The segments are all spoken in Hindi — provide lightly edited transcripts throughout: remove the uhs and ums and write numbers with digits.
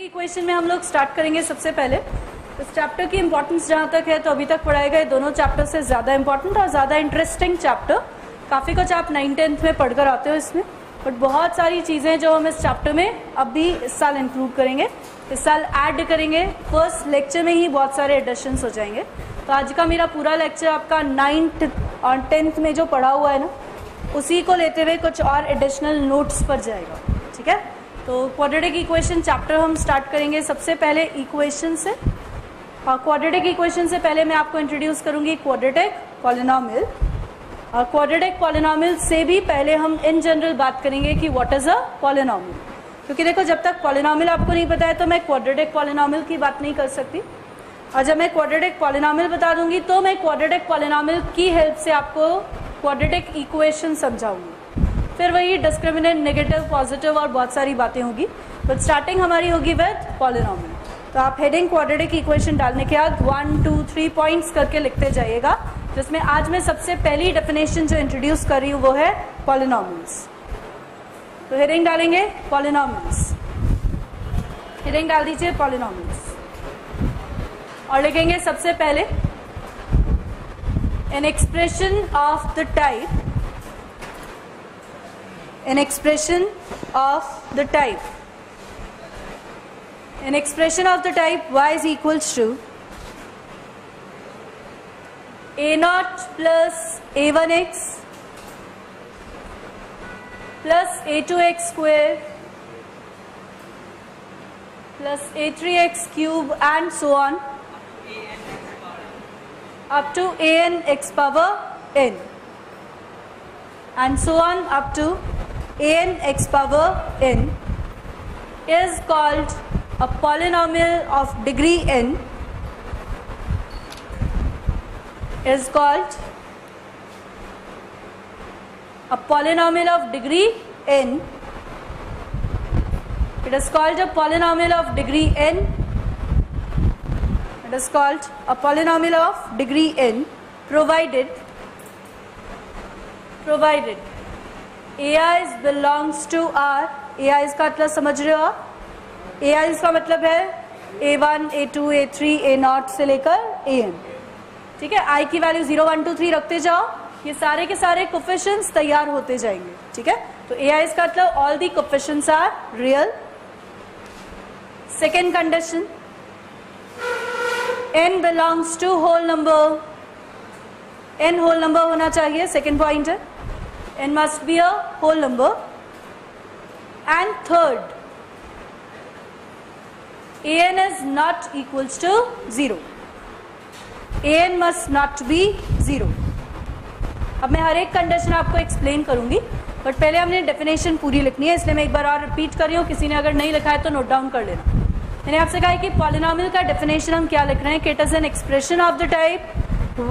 इक्वेशन में हम लोग स्टार्ट करेंगे। सबसे पहले इस चैप्टर की इम्पोर्टेंस जहाँ तक है तो अभी तक पढ़ाए गए दोनों चैप्टर से ज़्यादा इम्पोर्टेंट और ज़्यादा इंटरेस्टिंग चैप्टर। काफ़ी कुछ आप 9th-10th में पढ़कर आते हो इसमें, बट बहुत सारी चीज़ें जो हम इस चैप्टर में अभी इस साल इंक्लूड करेंगे, इस साल ऐड करेंगे। फर्स्ट लेक्चर में ही बहुत सारे एडिशंस हो जाएंगे। तो आज का मेरा पूरा लेक्चर आपका 9th और 10th में जो पढ़ा हुआ है ना, उसी को लेते हुए कुछ और एडिशनल नोट्स पर जाएगा। ठीक है, तो क्वाड्रेटिक इक्वेशन चैप्टर हम स्टार्ट करेंगे। सबसे पहले इक्वेशन से, क्वाड्रेटिक इक्वेशन से पहले मैं आपको इंट्रोड्यूस करूंगी क्वाड्रेटिक पॉलिनोमियल। और क्वाड्रेटिक पॉलिनोमियल से भी पहले हम इन जनरल बात करेंगे कि व्हाट इज अ पॉलिनोमियल, क्योंकि देखो जब तक पॉलिनोमियल आपको नहीं पता है तो मैं क्वाड्रेटिक पॉलिनोमियल की बात नहीं कर सकती। और जब मैं क्वाड्रेटिक पॉलिनोमियल बता दूंगी तो मैं क्वाड्रेटिक पॉलिनोमियल की हेल्प से आपको क्वाड्रेटिक इक्वेशन समझाऊंगी। फिर वही डिस्क्रिमिनेंट, नेगेटिव, पॉजिटिव और बहुत सारी बातें होगी। बट स्टार्टिंग हमारी होगी विद पॉलिनोमियल। तो आप हेडिंग क्वाड्रेटिक इक्वेशन डालने के बाद 1, 2, 3 पॉइंट्स करके लिखते जाइएगा, जिसमें आज मैं सबसे पहली डेफिनेशन जो इंट्रोड्यूस कर रही हूँ वो है पॉलिनोमियल्स। तो हेडिंग डालेंगे पॉलिनोमियल्स, हेडिंग डाल दीजिए पॉलिनोमियल्स, और लिखेंगे सबसे पहले an expression of the type, an expression of the type, an expression of the type y is equals to a0 plus a1x plus a2x square plus a3x cube and so on up to an x power n and so on up to an x power n is called a polynomial of degree n, is called a polynomial of degree n. It is called a polynomial of degree n. It is called a polynomial of degree n provided ai belongs to R, ai इसका मतलब समझ रहे हो आप? ai इसका मतलब है a1, a2, a3, a0 से लेकर an। ठीक है, i की वैल्यू 0, 1, 2, 3 रखते जाओ, ये सारे के सारे कोफिशिएंट्स तैयार होते जाएंगे। ठीक है, तो ai इसका मतलब all the coefficients are real. Second condition, n belongs to whole number, n whole number होना चाहिए। सेकेंड पॉइंट है n must be a whole number. And third, an is not equals to 0. an must not be 0. अब मैं हर एक कंडीशन आपको एक्सप्लेन करूंगी, बट पहले हमने डेफिनेशन पूरी लिखनी है, इसलिए मैं एक बार और रिपीट कर रही हूँ। किसी ने अगर नहीं लिखा है तो नोट डाउन कर लेना। मैंने आपसे कहा है कि पॉलिनोमियल का डेफिनेशन हम क्या लिख रहे हैं कि it is an expression of the type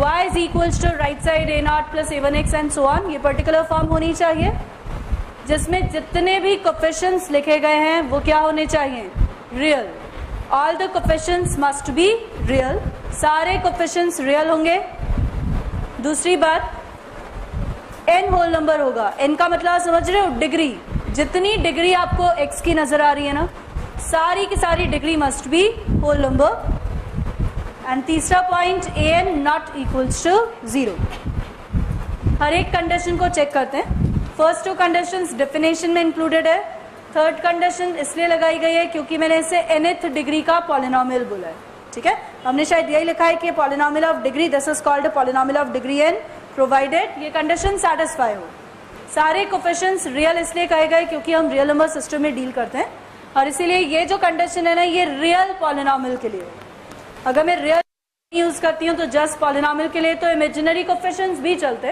y is equals to right side a0 plus a1x and so on। ये पर्टिकुलर फॉर्म होनी चाहिए जिसमें जितने भी कोफिशिएंट्स लिखे गए हैं वो क्या होने चाहिए? Real. All the coefficients must be real, सारे कोफिशिएंट्स रियल होंगे। दूसरी बात, n होल नंबर होगा। n का मतलब समझ रहे हो? डिग्री। जितनी डिग्री आपको x की नजर आ रही है ना, सारी की सारी degree must be whole number. And तीसरा point, an not equals to 0। हर एक कंडीशन को चेक करते हैं। फर्स्ट टू कंडीशंस डेफिनेशन में इंक्लूडेड है, थर्ड कंडीशन इसलिए लगाई गई है क्योंकि मैंने इसे nth डिग्री का पॉलिनोमियल बोला है। ठीक है, हमने शायद यही लिखा है कि polynomial of degree, this is called polynomial of degree n provided ये कंडीशन सेटिस्फाई हो। सारे कोफिशिएंट्स रियल इसलिए कहे गए क्योंकि हम रियल नंबर सिस्टम में डील करते हैं, और इसीलिए ये जो कंडीशन है ना, ये रियल पॉलिनोमियल के लिए है। अगर मैं रियल यूज करती हूँ तो जस्ट पॉलिनोमियल के लिए तो इमेजिनरी कोफिशिएंट्स भी चलते,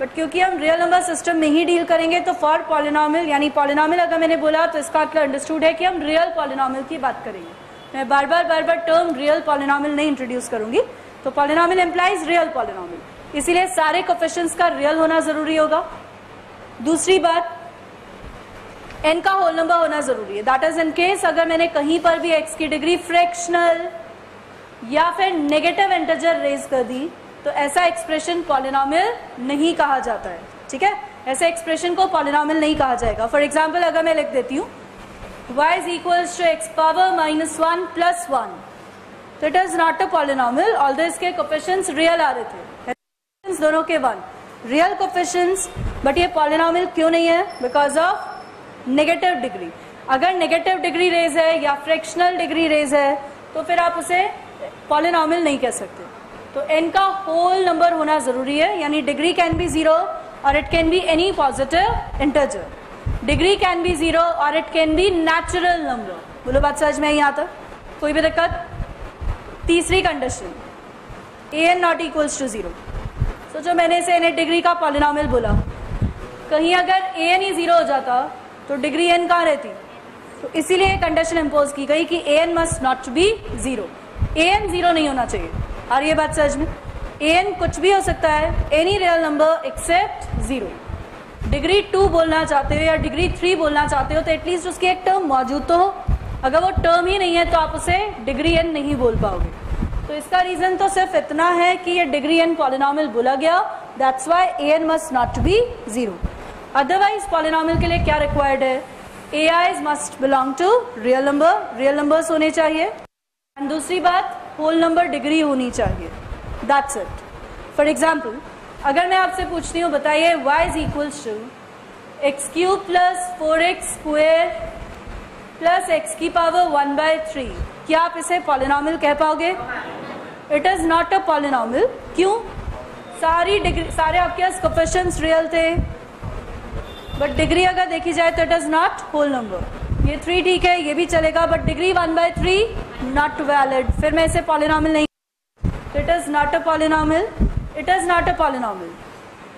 बट क्योंकि हम रियल नंबर सिस्टम में ही डील करेंगे तो फॉर पॉलिनोमियल, यानी पॉलिनोमियल अगर मैंने बोला तो इसका मतलब अंडरस्टूड है कि हम रियल पॉलिनोमियल की बात करेंगे। मैं बार बार टर्म रियल पॉलिनोमियल नहीं इंट्रोड्यूस करूंगी। तो पॉलिनोमियल एम्प्लाइज रियल पॉलिनोमियल, इसीलिए सारे कोफिशिएंट्स का रियल होना जरूरी होगा। दूसरी बात, एन का होल नंबर होना जरूरी है। दैट इज इन केस अगर मैंने कहीं पर भी एक्स की डिग्री फ्रैक्शनल या फिर नेगेटिव इंटीजर रेज कर दी तो ऐसा एक्सप्रेशन पॉलिनोमियल नहीं कहा जाता है। ठीक है, ऐसे एक्सप्रेशन को पॉलिनोमियल नहीं कहा जाएगा। फॉर एग्जांपल अगर मैं लिख देती हूँ y is equals to x power minus 1 plus 1. So it is not a polynomial, although इसके coefficients real आ रहे थे, coefficients दोनों के 1, real coefficients, but ये polynomial क्यों नहीं है? Because of negative degree. अगर negative degree raise है या fractional degree raise है तो फिर आप उसे polynomial नहीं कह सकते. तो n का whole number होना जरूरी है, यानी degree can be 0 or it can be any positive integer. Degree can be 0 or it can be natural number. बोलो बात समझ में आई यहाँ तक? कोई भी दिक्कत? तीसरी condition an not equals to 0. तो जो मैंने इसे n डिग्री का पॉलिनोमियल बोला, कहीं अगर an ही 0 हो जाता तो डिग्री n कहाँ रहती? तो इसीलिए कंडीशन इम्पोज की गई कि an must not be 0. an 0 नहीं होना चाहिए. और ये बात समझ में? an कुछ भी हो सकता है, any real number except 0. Degree 2 बोलना चाहते हो या डिग्री 3 बोलना चाहते हो तो एटलीस्ट उसकी एक टर्म मौजूद तो हो. अगर वो टर्म ही नहीं है तो आप उसे डिग्री n नहीं बोल पाओगे. तो इसका रीजन तो सिर्फ इतना है कि ये डिग्री n पॉलिनोमियल बोला गया, that's why an must not be 0. Otherwise polynomial के लिए क्या रिक्वायर्ड है? ai's must belong to real number, real numbers होने चाहिए, एंड दूसरी बात होल नंबर डिग्री होनी चाहिए. That's it. फॉर एग्जाम्पल अगर मैं आपसे पूछती हूँ, बताइए y is equals to x cube plus 4x square plus x की पावर 1/3, क्या आप इसे पॉलिनोमियल कह पाओगे? It is not a polynomial. क्यों? सारी डिग्री, सारे आपके पास कोफिशिएंट्स रियल थे, बट डिग्री अगर देखी जाए तो it is not whole number. ये 3 ठीक है, ये भी चलेगा, बट डिग्री 1/3 नॉट वैलिड. फिर मैं इसे पॉलिनोमियल नहीं, तो it is not a polynomial. It is not a polynomial.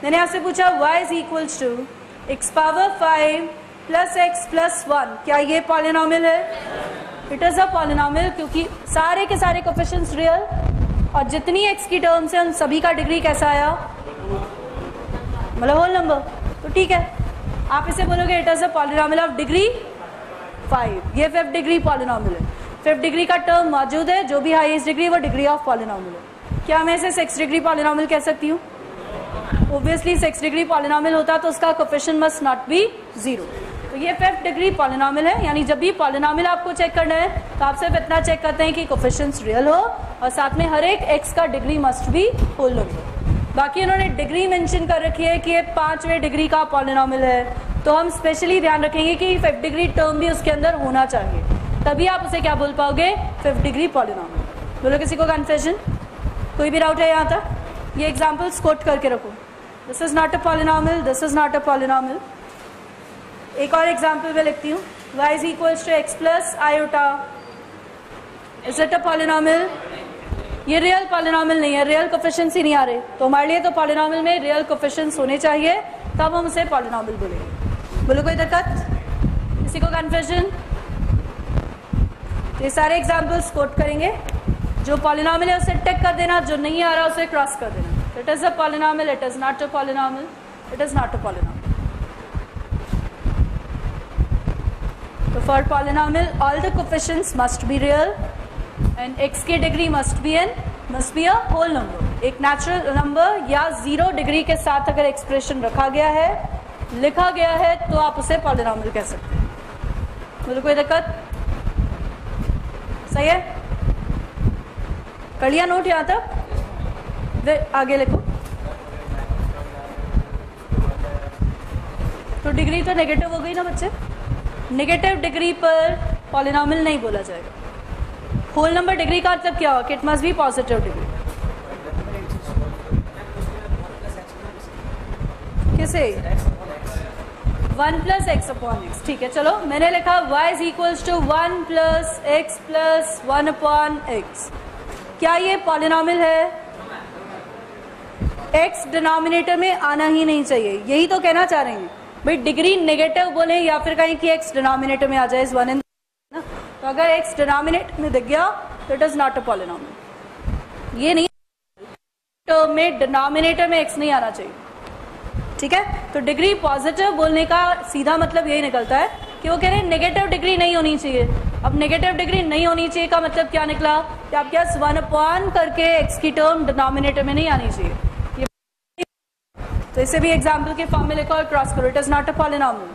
मैंने आपसे पूछा y is equals to x power 5 plus x plus 1, क्या ये polynomial है? It is a polynomial क्योंकि सारे के सारे coefficients real, और जितनी x की terms हैं उन सभी का degree कैसा आया? मतलब whole number. तो ठीक है, आप इसे बोलोगे it is a polynomial of degree 5. ये 5th degree polynomial है. 5th degree का term मौजूद है, जो भी highest degree वो degree of polynomial है. क्या मैं इसे 6 डिग्री पॉलिनोमियल कह सकती हूँ? Obviously 6 डिग्री पॉलिनोमियल होता तो उसका कोफिशिएंट मस्ट नॉट बी 0. तो ये 5th डिग्री पॉलिनोमियल है, यानी जब भी पॉलिनोमियल आपको चेक करना है तो आप सिर्फ इतना चेक करते हैं कि कोफिशिएंट्स रियल हो और साथ में हर एक x का degree must be whole number. बाकी उन्होंने डिग्री मेंशन कर रखी है कि ये 5वें डिग्री का पॉलिनोमियल है, तो हम स्पेशली ध्यान रखेंगे कि 5th डिग्री टर्म भी उसके अंदर होना चाहिए, तभी आप उसे क्या बोल पाओगे? 5th degree polynomial. बोलो किसी को कन्फ्यूजन? कोई भी डाउट है यहाँ तक? ये एग्जाम्पल्स कोट करके रखो. This is not a polynomial, this is not a polynomial. एक और एग्जाम्पल मैं लिखती हूँ, y is equals to x plus iota, is it a polynomial? ये रियल पॉलिनोमियल नहीं है, रियल कोफिशिएंट्स ही नहीं आ रहे, तो हमारे लिए तो पॉलिनोमियल में रियल कोफिशिएंट्स होने चाहिए, तब हम उसे पॉलिनोमियल बोलेंगे. बोलो कोई दिक्कत? किसी को कन्फ्यूजन? ये सारे एग्जाम्पल्स कोट करेंगे, जो पॉलिनोमियल है उसे टिक कर देना, जो नहीं आ रहा उसे क्रॉस कर देना. It is a polynomial, it is not a polynomial, it is not a polynomial. तो for polynomial all the coefficients must be real and x की degree must be n, must be a whole number, एक नेचुरल नंबर या 0 डिग्री के साथ अगर एक्सप्रेशन रखा गया है, लिखा गया है, तो आप उसे पॉलिनोमियल कह सकते हैं. मुझे कोई दिक्कत? सही है? कर लिया नोट यहाँ तक? आगे लिखो. तो डिग्री तो नेगेटिव हो गई ना बच्चे, नेगेटिव डिग्री पर पॉलिनोमियल नहीं बोला जाएगा. होल नंबर डिग्री का मतलब क्या होगा? It must be positive degree. किसे? 1 + x/x. ठीक है, चलो मैंने लिखा y is equals to 1 + x + 1/x. क्या ये पॉलिनोमियल है? x डिनोमिनेटर में आना ही नहीं चाहिए, यही तो कहना चाह रहे हैं भाई. डिग्री नेगेटिव बोले या फिर कहीं कि x डिनोमिनेटर में आ जाए, इस 1 इन ना, तो अगर x डिनोमिनेटर में दिख गया तो it is not a polynomial. ये नहीं तो में डिनोमिनेटर में x नहीं आना चाहिए, ठीक है? तो डिग्री पॉजिटिव बोलने का सीधा मतलब यही निकलता है कि वो कह रहे हैं नेगेटिव डिग्री नहीं होनी चाहिए. अब नेगेटिव डिग्री नहीं होनी चाहिए का मतलब क्या निकला? कि आपके पास 1/n करके x की टर्म डिनोमिनेटर में नहीं आनी चाहिए. तो इसे भी एग्जाम्पल के फॉर्म में लिखो और क्रॉस करो. It is not a polynomial.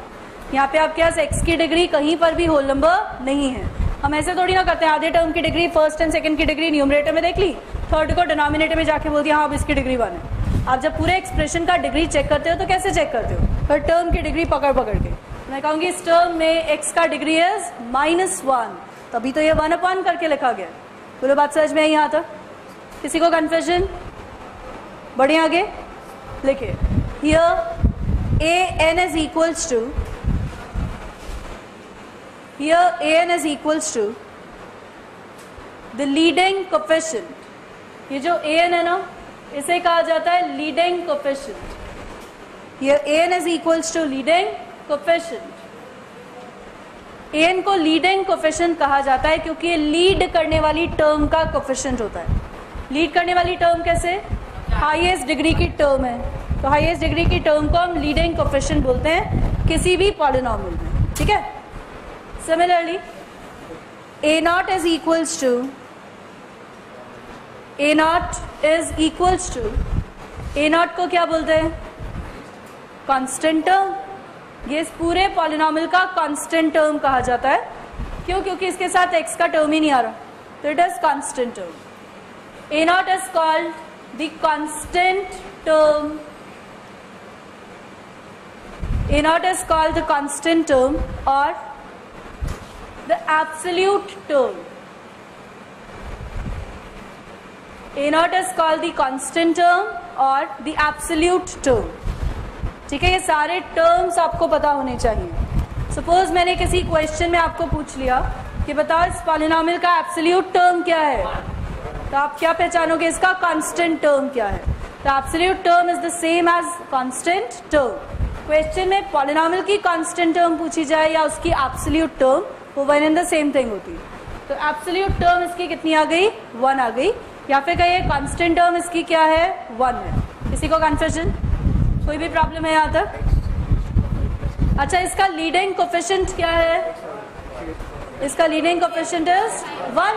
यहाँ पे आपके पास x की डिग्री कहीं पर भी होल नंबर नहीं है। हम ऐसे थोड़ी ना करते हैं आधे टर्म की डिग्री फर्स्ट एंड सेकंड की डिग्री न्यूमरेटर में देख ली, थर्ड को डिनोमिनेटर में जाके बोल दिया हाँ अब इसकी डिग्री 1 है। आप जब पूरे एक्सप्रेशन का डिग्री चेक करते हो तो कैसे चेक करते हो? पर टर्म की डिग्री पकड़ पकड़ के। मैं कहूँगी इस टर्म में x का डिग्री इज -1, तभी तो ये 1/1 करके लिखा गया। बोलो बात समझ में आई यहाँ तक? किसी को कन्फ्यूजन? बढ़े आगे लिखिए, here an is equals to the leading coefficient। ये जो an है ना इसे कहा जाता है leading coefficient। Here an is equals to leading coefficient। an को leading coefficient कहा जाता है क्योंकि ये लीड करने वाली टर्म का कोफिशिएंट होता है। लीड करने वाली टर्म कैसे? हाईएस्ट डिग्री की टर्म है तो हाईएस्ट डिग्री की टर्म को हम लीडिंग कोफिशिएंट बोलते हैं किसी भी पॉलिनॉमियल में, ठीक है। Similarly a naught is equals to a naught को क्या बोलते हैं? Constant term. ये इस पूरे पॉलिनॉमियल का कांस्टेंट टर्म कहा जाता है। क्यों? क्योंकि इसके साथ x का टर्म ही नहीं आ रहा तो it is constant term. a naught is called the constant term, a naught is called the constant term or the absolute term। a naught is called the constant term or the absolute term, ठीक है। ये सारे terms आपको पता होने चाहिए। Suppose मैंने किसी question में आपको पूछ लिया कि बताओ इस polynomial का absolute term क्या है, तो आप क्या पहचानोगे? इसका कांस्टेंट टर्म क्या है। तो absolute term is the same as constant term. Question में पॉलिनॉमियल की कांस्टेंट टर्म पूछी जाए या उसकी एब्सोल्यूट टर्म, वो one and the same thing होती है। तो एब्सोल्यूट टर्म इसकी कितनी आ गई? 1 आ गई। या फिर कहिए कांस्टेंट टर्म इसकी क्या है? 1 है। किसी को कन्फ्यूजन? कोई भी प्रॉब्लम है यहाँ तक? अच्छा, इसका लीडिंग कोफिशिएंट क्या है? इसका leading coefficient is 1।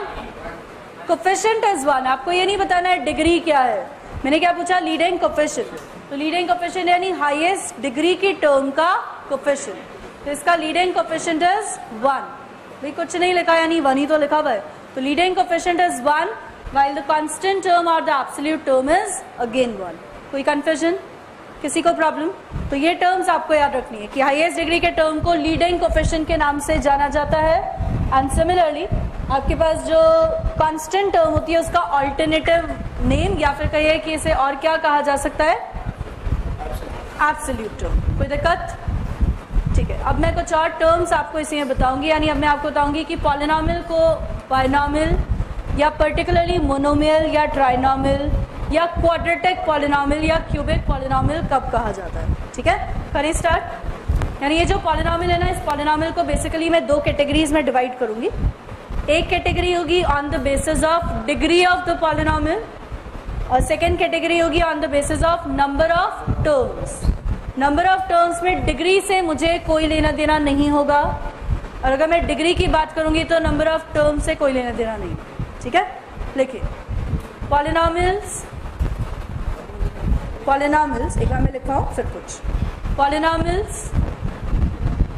Coefficient is 1। आपको ये नहीं बताना है डिग्री क्या है। मैंने क्या पूछा? Leading coefficient. तो लीडिंग कोफिशिएंट यानी हाईएस्ट डिग्री की टर्म का कोफिशिएंट। तो इसका लीडिंग कोफिशिएंट इज 1। भाई कुछ नहीं लिखा यानी 1 ही तो लिखा हुआ है। तो leading coefficient is 1 while the constant term और the absolute term is again 1। कोई कन्फ्यूजन? किसी को प्रॉब्लम? तो ये टर्म्स आपको याद रखनी है कि हाईएस्ट डिग्री के टर्म को लीडिंग कोफिशिएंट के नाम से जाना जाता है। एंड सिमिलरली आपके पास जो कांस्टेंट टर्म होती है उसका ऑल्टरनेटिव नेम या फिर कहिए कि इसे और क्या कहा जा सकता है? Absolute term. कोई दिक्कत? ठीक है। अब मैं कुछ और टर्म्स आपको इसी में बताऊंगी। यानी अब मैं आपको बताऊंगी कि पॉलिनॉमियल को बाइनॉमियल या पर्टिकुलरली मोनोमियल या ट्राइनॉमियल या क्वाड्रेटिक पॉलिनॉमियल या क्यूबिक पॉलिनॉमियल कब कहा जाता है, ठीक है। करें स्टार्ट। यानी ये जो पॉलिनॉमियल है ना, इस पॉलिनॉमियल को बेसिकली मैं 2 कैटेगरीज में डिवाइड करूंगी। एक कैटेगरी होगी on the basis of degree of the polynomial और सेकेंड कैटेगरी होगी on the basis of number of terms. Number of terms में डिग्री से मुझे कोई लेना देना नहीं होगा और अगर मैं डिग्री की बात करूंगी तो नंबर ऑफ टर्म्स से कोई लेना देना नहीं, ठीक है। लिखिए पॉलिनॉमियल्स एक बार मैं लिखता हूँ फिर कुछ। Polynomials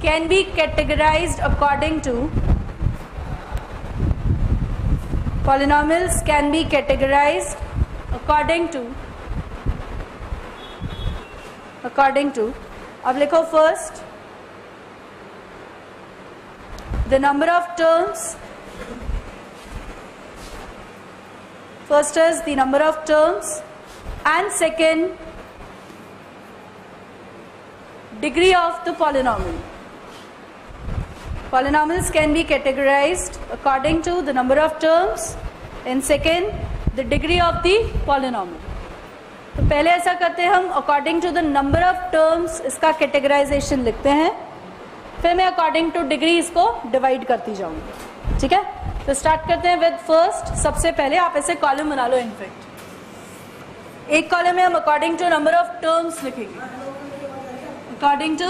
can be categorised according to Polynomials can be categorized according to अब लिखो first the number of terms। First is the number of terms and second degree of the polynomial। Polynomials can be categorized according to the number of terms and second the degree of the polynomial। तो पहले ऐसा करते हैं हम according to the number of terms इसका categorization लिखते हैं, फिर मैं according to degree इसको divide करती जाऊँगी, ठीक है। तो start करते हैं with first। सबसे पहले आप ऐसे column बना लो। इनफेक्ट एक column में हम according to number of terms लिखेंगे, according to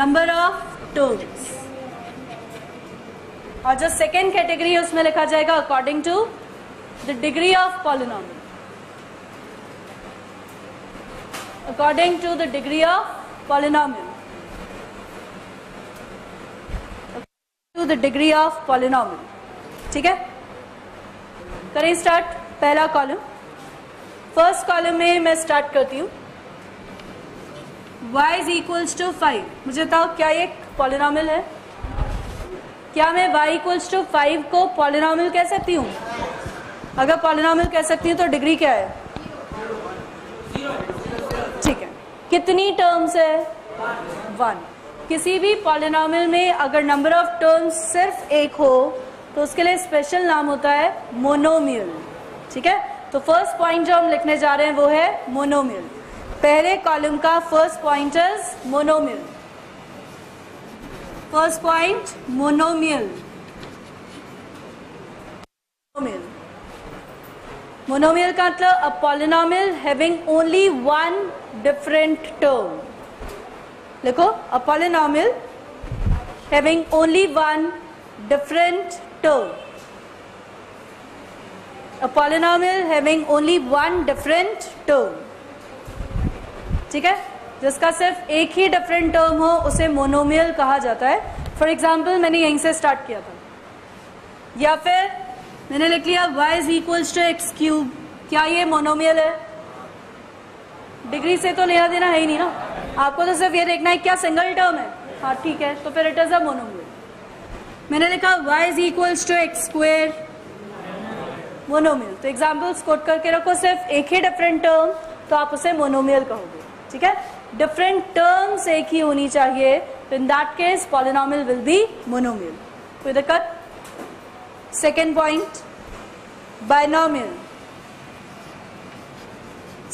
number of terms। और जो सेकेंड कैटेगरी है उसमें लिखा जाएगा according to the degree of polynomial, according to the degree of polynomial. the degree of polynomial. ठीक है, करें स्टार्ट पहला कॉलम। फर्स्ट कॉलम में मैं स्टार्ट करती हूँ y इज इक्वल्स टू 5। मुझे बताओ क्या ये पॉलिनॉमियल है? क्या मैं y इक्वल्स टू 5 को पॉलिनॉमियल कह सकती हूँ? अगर पॉलिनॉमियल कह सकती हूँ तो डिग्री क्या है? ठीक है, कितनी टर्म्स है? 1। किसी भी पॉलिनॉमियल में अगर नंबर ऑफ टर्म्स सिर्फ 1 हो तो उसके लिए स्पेशल नाम होता है मोनोमियल। ठीक है, तो फर्स्ट पॉइंट जो हम लिखने जा रहे हैं वो है मोनोमियल। पहले कॉलम का first point is monomial. First point monomial. Monomial का मतलब a polynomial having only one different term. लिखो, a polynomial having only one different term. A polynomial having only one different term. ठीक है, जिसका सिर्फ एक ही डिफरेंट टर्म हो उसे मोनोमियल कहा जाता है। फॉर एग्जाम्पल मैंने यहीं से स्टार्ट किया था, या फिर मैंने लिख लिया y is equals to x cube. क्या ये मोनोमियल है? डिग्री से तो लेना देना है ही नहीं ना, आपको तो सिर्फ ये देखना है क्या सिंगल टर्म है। हाँ ठीक है, तो फिर इट इज अ मोनोमियल। मैंने लिखा y is equals to x square, monomial. तो एग्जाम्पल्स कोट करके रखो, सिर्फ एक ही डिफरेंट टर्म तो आप उसे मोनोमियल कहोगे। ठीक है, डिफरेंट टर्म्स एक ही होनी चाहिए, तो in that case polynomial will be monomial. कोई दिक्कत? Second point binomial.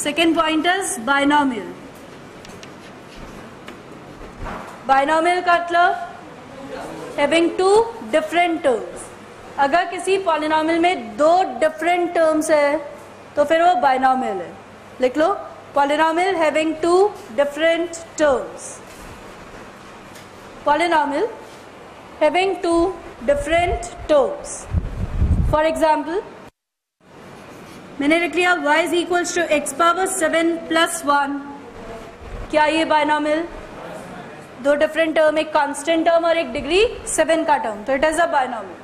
Second point is binomial. Binomial का मतलब हैविंग टू डिफरेंट टर्म्स। अगर किसी पॉलिनोमियल में दो डिफरेंट टर्म्स है तो फिर वो बाइनोमियल है। लिख लो, polynomial having two different terms. Polynomial having two different terms. For example, मैंने लिख लिया y is equals to x power 7 plus 1। क्या ये बाइनोमियल? दो डिफरेंट टर्म, एक कांस्टेंट टर्म और एक डिग्री 7 का टर्म, तो इट इज अ बाइनोमियल।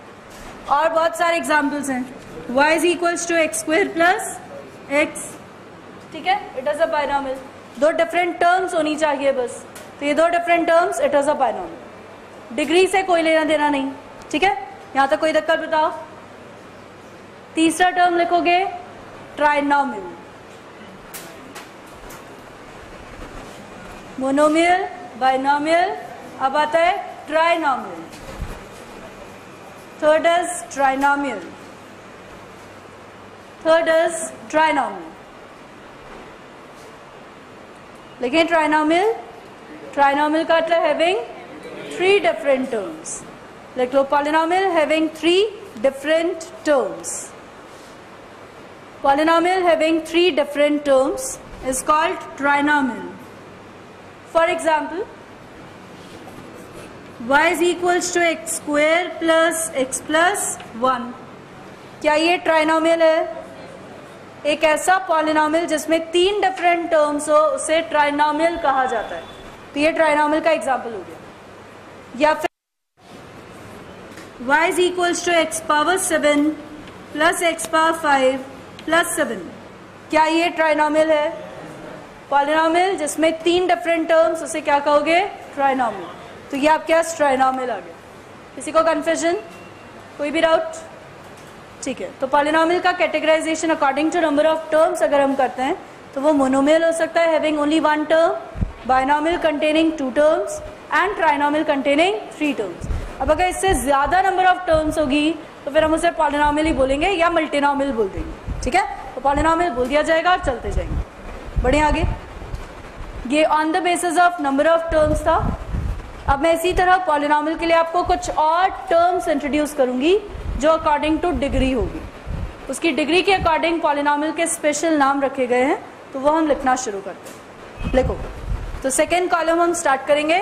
और बहुत सारे एग्जाम्पल्स हैं, y is equals to x square plus x। ठीक है, इट इज अ बाइनोमियल। दो डिफरेंट टर्म्स होनी चाहिए बस, तो ये दो different terms, it is a binomial. Degree से कोई लेना देना नहीं। ठीक है, यहाँ तक कोई दिक्कत? बताओ। तीसरा टर्म लिखोगे ट्राइनोमियल। मोनोमियल, बाइनोमियल, अब आता है trinomial. Third is trinomial. Third is trinomial. लेकिन ट्राइनोमियल, ट्राइनोमियल का मतलब हैविंग 3 डिफरेंट टर्म्स। लिख लो, polynomial having 3 different terms. Polynomial having 3 different terms is called trinomial. For example, y is equals to x square plus x plus 1। क्या ये ट्राइनोमियल है? एक ऐसा पॉलिनोमियल जिसमें 3 डिफरेंट टर्म्स हो उसे ट्राइनोमियल कहा जाता है। तो ये ट्राइनोमियल का एग्जाम्पल हो गया। या फिर y is equals to x power 7 plus x power 5 plus 7। क्या ये ट्राइनोमियल है? पॉलिनोमियल जिसमें 3 डिफरेंट टर्म्स, उसे क्या कहोगे? ट्राइनोमियल। तो ये आपके पास ट्राइनोमियल आ गया। किसी को कन्फ्यूजन, कोई भी डाउट? ठीक है, तो पॉलिनोमियल का categorisation according to number of terms अगर हम करते हैं तो वो मोनोमियल हो सकता है having only one term, binomial containing 2 terms and trinomial containing 3 terms. अब अगर इससे ज़्यादा नंबर ऑफ टर्म्स होगी तो फिर हम उसे पॉलिनोमियल ही बोलेंगे या मल्टीनोमियल बोल देंगे। ठीक है, तो पॉलिनोमियल बोल दिया जाएगा और चलते जाएंगे। बढ़िया, आगे ये on the basis of number of terms था। अब मैं इसी तरह पॉलिनोमियल के लिए आपको कुछ और टर्म्स इंट्रोड्यूस करूँगी जो अकॉर्डिंग टू डिग्री होगी। उसकी डिग्री के अकॉर्डिंग पॉलिनोमियल के स्पेशल नाम रखे गए हैं, तो वो हम लिखना शुरू करते हैं। लिखो, तो सेकेंड कॉलम हम स्टार्ट करेंगे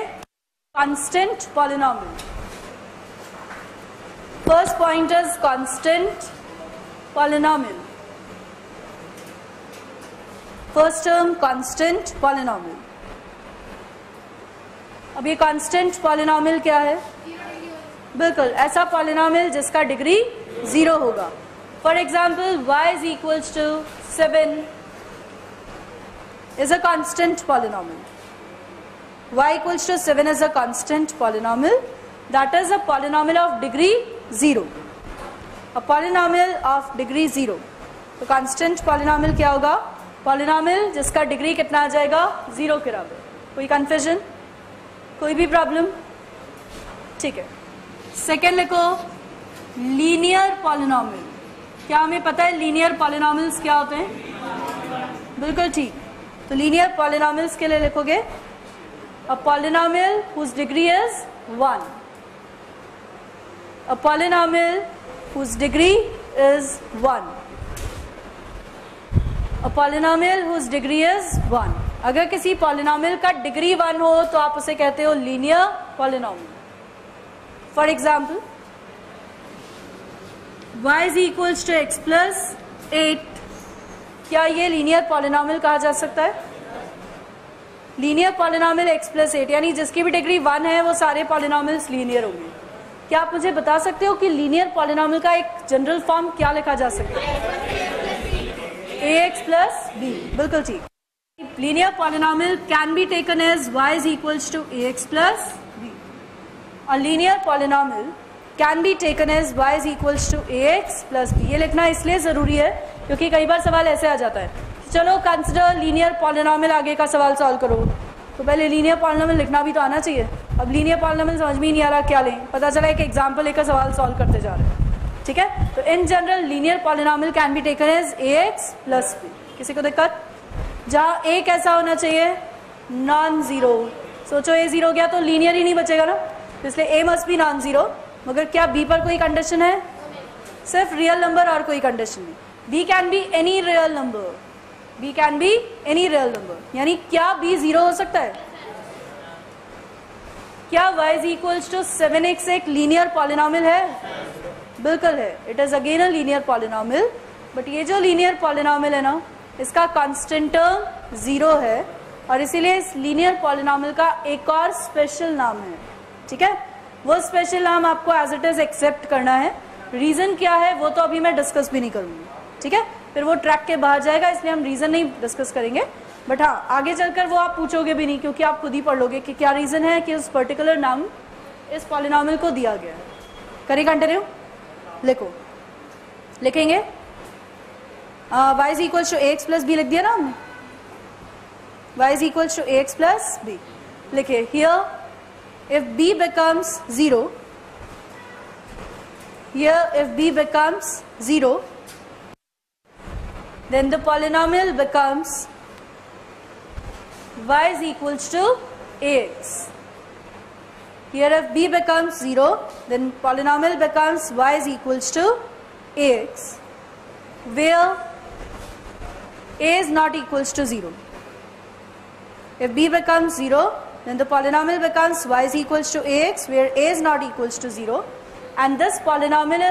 constant polynomial. First point is constant polynomial. First term constant polynomial. अब ये कांस्टेंट पॉलिनोमियल क्या है? बिल्कुल ऐसा पॉलिनोमियल जिसका डिग्री जीरो होगा. For example y is equals to 7 is a constant polynomial. Y equals to 7 is a constant polynomial. That is a polynomial of degree 0. A polynomial of degree 0. तो constant polynomial क्या होगा? Polynomial जिसका degree कितना आ जाएगा? 0 के बराबर. कोई confusion? कोई भी problem? ठीक है. Second लिखो linear polynomial. क्या हमें पता है linear polynomials क्या होते हैं? बिल्कुल ठीक. तो लीनियर पॉलिनोमियल्स के लिए लिखोगे a polynomial whose degree is 1, a polynomial whose degree is 1, a polynomial whose degree is 1. अगर किसी पॉलिनोमियल का डिग्री 1 हो तो आप उसे कहते हो linear polynomial. For example y is equals to x plus 8, क्या ये लीनियर पॉलिनोमियल कहा जा सकता है? लीनियर पॉलिनोमियल x प्लस 8 यानी जिसकी भी डिग्री 1 है वो सारे पॉलिनोमियल्स लीनियर होंगे. क्या आप मुझे बता सकते हो कि लीनियर पॉलिनोमियल का एक जनरल फॉर्म क्या लिखा जा सकता है? ax plus b. बिल्कुल ठीक. Linear polynomial can be taken as y is equals to ax plus b. और linear polynomial can be taken as y is equals to ax plus b. ये लिखना इसलिए ज़रूरी है क्योंकि कई बार सवाल ऐसे आ जाता है, चलो कंसिडर लीनियर पॉलिनोमियल, आगे का सवाल सॉल्व करो, तो पहले लीनियर पॉलिनोमियल लिखना भी तो आना चाहिए. अब लीनियर पॉलिनोमियल समझ में ही नहीं आ रहा क्या लें, पता चला एक एग्जाम्पल लेकर सवाल सॉल्व करते जा रहे हैं. ठीक है, तो in general linear polynomial can be taken as ax plus b. किसी को दिक्कत? जहाँ a कैसा होना चाहिए? Non zero. सोचो a ज़ीरो गया तो लीनियर ही नहीं बचेगा ना, इसलिए a must be non zero. मगर क्या b पर कोई कंडीशन है? सिर्फ रियल नंबर और कोई कंडीशन नहीं. b can be any real number, b can be any real number, यानी क्या b जीरो हो सकता है? क्या y is equals to 7x एक लीनियर पॉलिनोमियल है? बिल्कुल है. It is again a linear polynomial, but ये जो लीनियर पॉलिनोमियल है ना, इसका कांस्टेंट टर्म जीरो है और इसीलिए इस लीनियर पॉलिनोमियल का एक और स्पेशल नाम है. ठीक है, वो स्पेशल नाम आपको एज इट इज एक्सेप्ट करना है. रीजन क्या है वो तो अभी मैं डिस्कस भी नहीं करूंगी, ठीक है, फिर वो ट्रैक के बाहर जाएगा, इसलिए हम रीजन नहीं डिस्कस करेंगे. बट हाँ, आगे चलकर वो आप पूछोगे भी नहीं क्योंकि आप खुद ही पढ़ लोगे कि क्या रीजन है कि उस पर्टिकुलर नाम इस पॉलिनोमियल को दिया गया है. करें कंटिन्यू. लिखो, लिखेंगे y is equals to ax plus b लिख दिया ना हमने, y is equals to ax plus b लिखे. Here if b becomes zero, here if b becomes zero, then the polynomial becomes y is equals to ax. Here if b becomes 0, then polynomial becomes y is equals to ax, where a is not equals to 0. If b becomes 0, then the polynomial becomes y is equals to ax, where a is not equals to 0, and this polynomial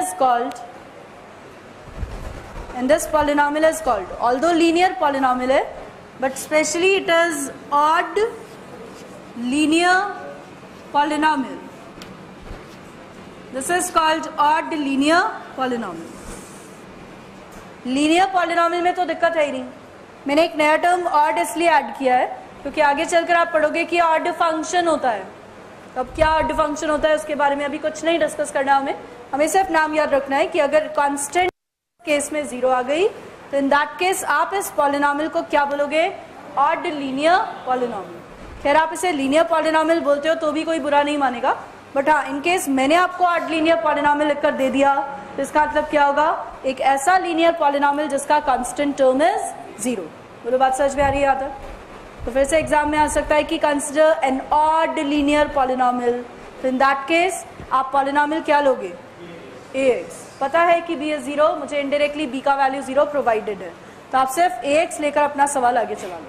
is called although linear polynomial है, but specially it is odd linear polynomial. This is called odd linear polynomial. Linear polynomial में तो दिक्कत है ही नहीं. मैंने एक नया term odd इसलिए add किया है क्योंकि आगे चलकर आप पढ़ोगे कि odd function होता है. अब क्या odd function होता है उसके बारे में अभी कुछ नहीं डिस्कस करना हमें, हमें सिर्फ नाम याद रखना है कि अगर constant केस में जीरो आ गई तो इन दैट केस आप इस पॉलिनोमियल को क्या बोलोगे? Odd linear polynomial. खैर आप इसे लीनियर पॉलिनोमियल बोलते हो तो भी कोई बुरा नहीं मानेगा, बट हाँ, इन केस मैंने आपको ऑड लीनियर पॉलिनोमियल लिखकर दे दिया तो इसका मतलब क्या होगा? एक ऐसा लीनियर पॉलिनोमियल जिसका कांस्टेंट टर्म इज जीरो. बोलो, बात समझ में आ रही है? आता तो फिर से एग्जाम में आ सकता है कि consider an odd linear polynomial, तो इन दैट केस आप पॉलिनोमियल क्या लोगे? ax. पता है कि b इज जीरो, मुझे इनडायरेक्टली b का वैल्यू जीरो प्रोवाइडेड है, तो आप सिर्फ ax लेकर अपना सवाल आगे चला लो.